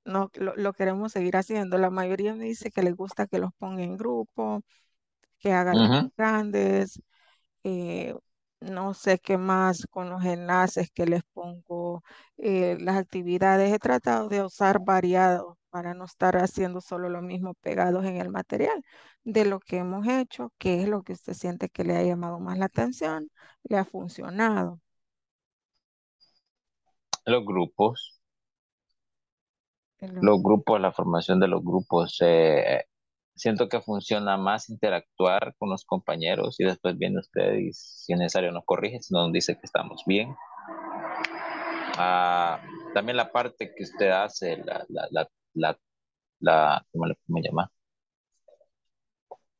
no lo queremos seguir haciendo. La mayoría me dice que les gusta que los ponga en grupo, que hagan grandes. No sé qué más con los enlaces que les pongo. Las actividades he tratado de usar variado para no estar haciendo solo lo mismo pegados en el material de lo que hemos hecho. ¿Qué es lo que usted siente que le ha llamado más la atención? ¿Le ha funcionado? Los grupos. Los grupos, la formación de los grupos, siento que funciona más interactuar con los compañeros y después viene usted y si es necesario nos corrige, si no nos dice que estamos bien. También la parte que usted hace, ¿cómo le podemos llamar?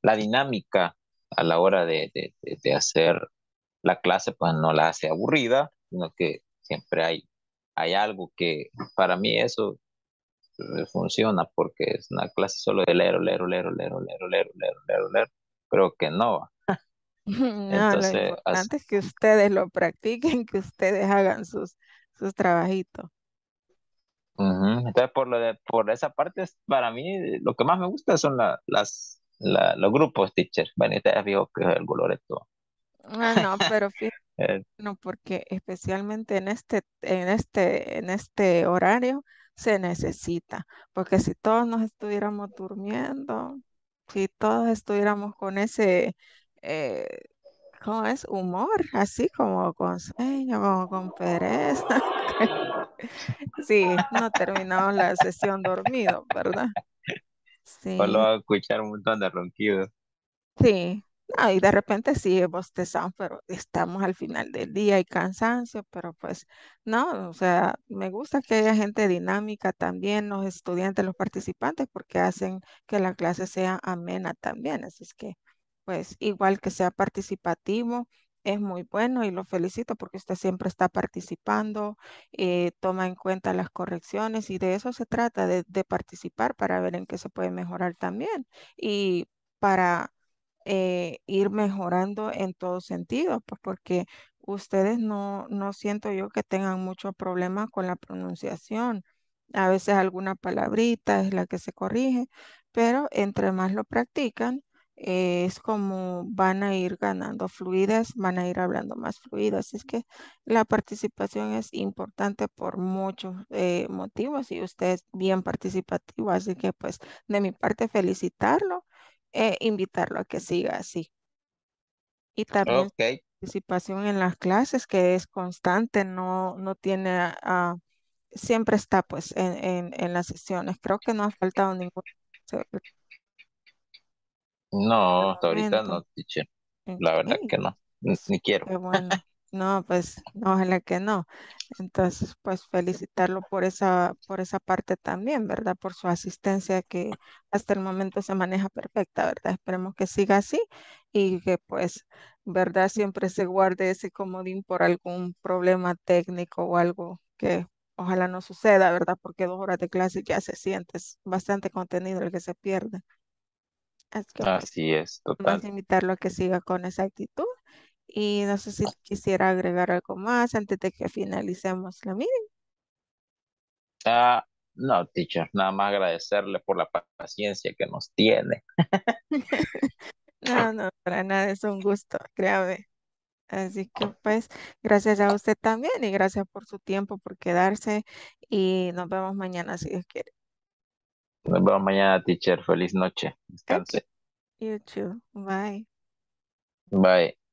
La dinámica a la hora de hacer la clase, pues no la hace aburrida, sino que siempre hay algo que para mí eso... funciona porque es una clase solo de leer. Creo que no. Entonces, lo importante es que ustedes lo practiquen, que ustedes hagan sus trabajitos. Entonces, por esa parte, para mí, lo que más me gusta son los grupos, teacher. Bueno, y te digo que es el coloreto. No, pero fíjate, no, porque especialmente en este horario, se necesita, porque si todos nos estuviéramos durmiendo, si todos estuviéramos con ese, ¿cómo es? Humor, así como con sueño, como con pereza. Sí, no terminamos la sesión dormido, ¿verdad? Sí. Solo escuchar un montón de ronquidos. Sí, no, y de repente sí bostezamos, pero estamos al final del día y cansancio, pero pues no, o sea, me gusta que haya gente dinámica también, los estudiantes, los participantes, porque hacen que la clase sea amena también, así es que pues igual que sea participativo, es muy bueno y lo felicito porque usted siempre está participando, toma en cuenta las correcciones y de eso se trata, de participar para ver en qué se puede mejorar también y para... ir mejorando en todo sentido, pues porque ustedes no siento yo que tengan mucho problema con la pronunciación. A veces alguna palabrita es la que se corrige, pero entre más lo practican, es como van a ir ganando fluidez, van a ir hablando más fluido. Así es que la participación es importante por muchos motivos y usted es bien participativo. Así que pues de mi parte felicitarlo. Invitarlo a que siga así. Y también okay. Participación en las clases, que es constante, no tiene, siempre está pues en las sesiones. Creo que no ha faltado ningún. No, hasta ahorita no, teacher. La verdad que no, ni quiero. Qué bueno. No, pues, ojalá que no. Entonces, pues, felicitarlo por esa parte también, ¿verdad? Por su asistencia que hasta el momento se maneja perfecta, ¿verdad? Esperemos que siga así y que, pues, ¿verdad? Siempre se guarde ese comodín por algún problema técnico o algo que ojalá no suceda, ¿verdad? Porque 2 horas de clase ya se siente, es bastante contenido el que se pierde. Así, que, así pues, es, total. Vamos a invitarlo a que siga con esa actitud. Y no sé si quisiera agregar algo más antes de que finalicemos la meeting. No, teacher, nada más agradecerle por la paciencia que nos tiene. No, para nada, es un gusto, créame. Así que pues, gracias a usted también y gracias por su tiempo, por quedarse y nos vemos mañana si Dios quiere. Nos vemos mañana, teacher. Feliz noche. Descanse. You too. Bye. Bye.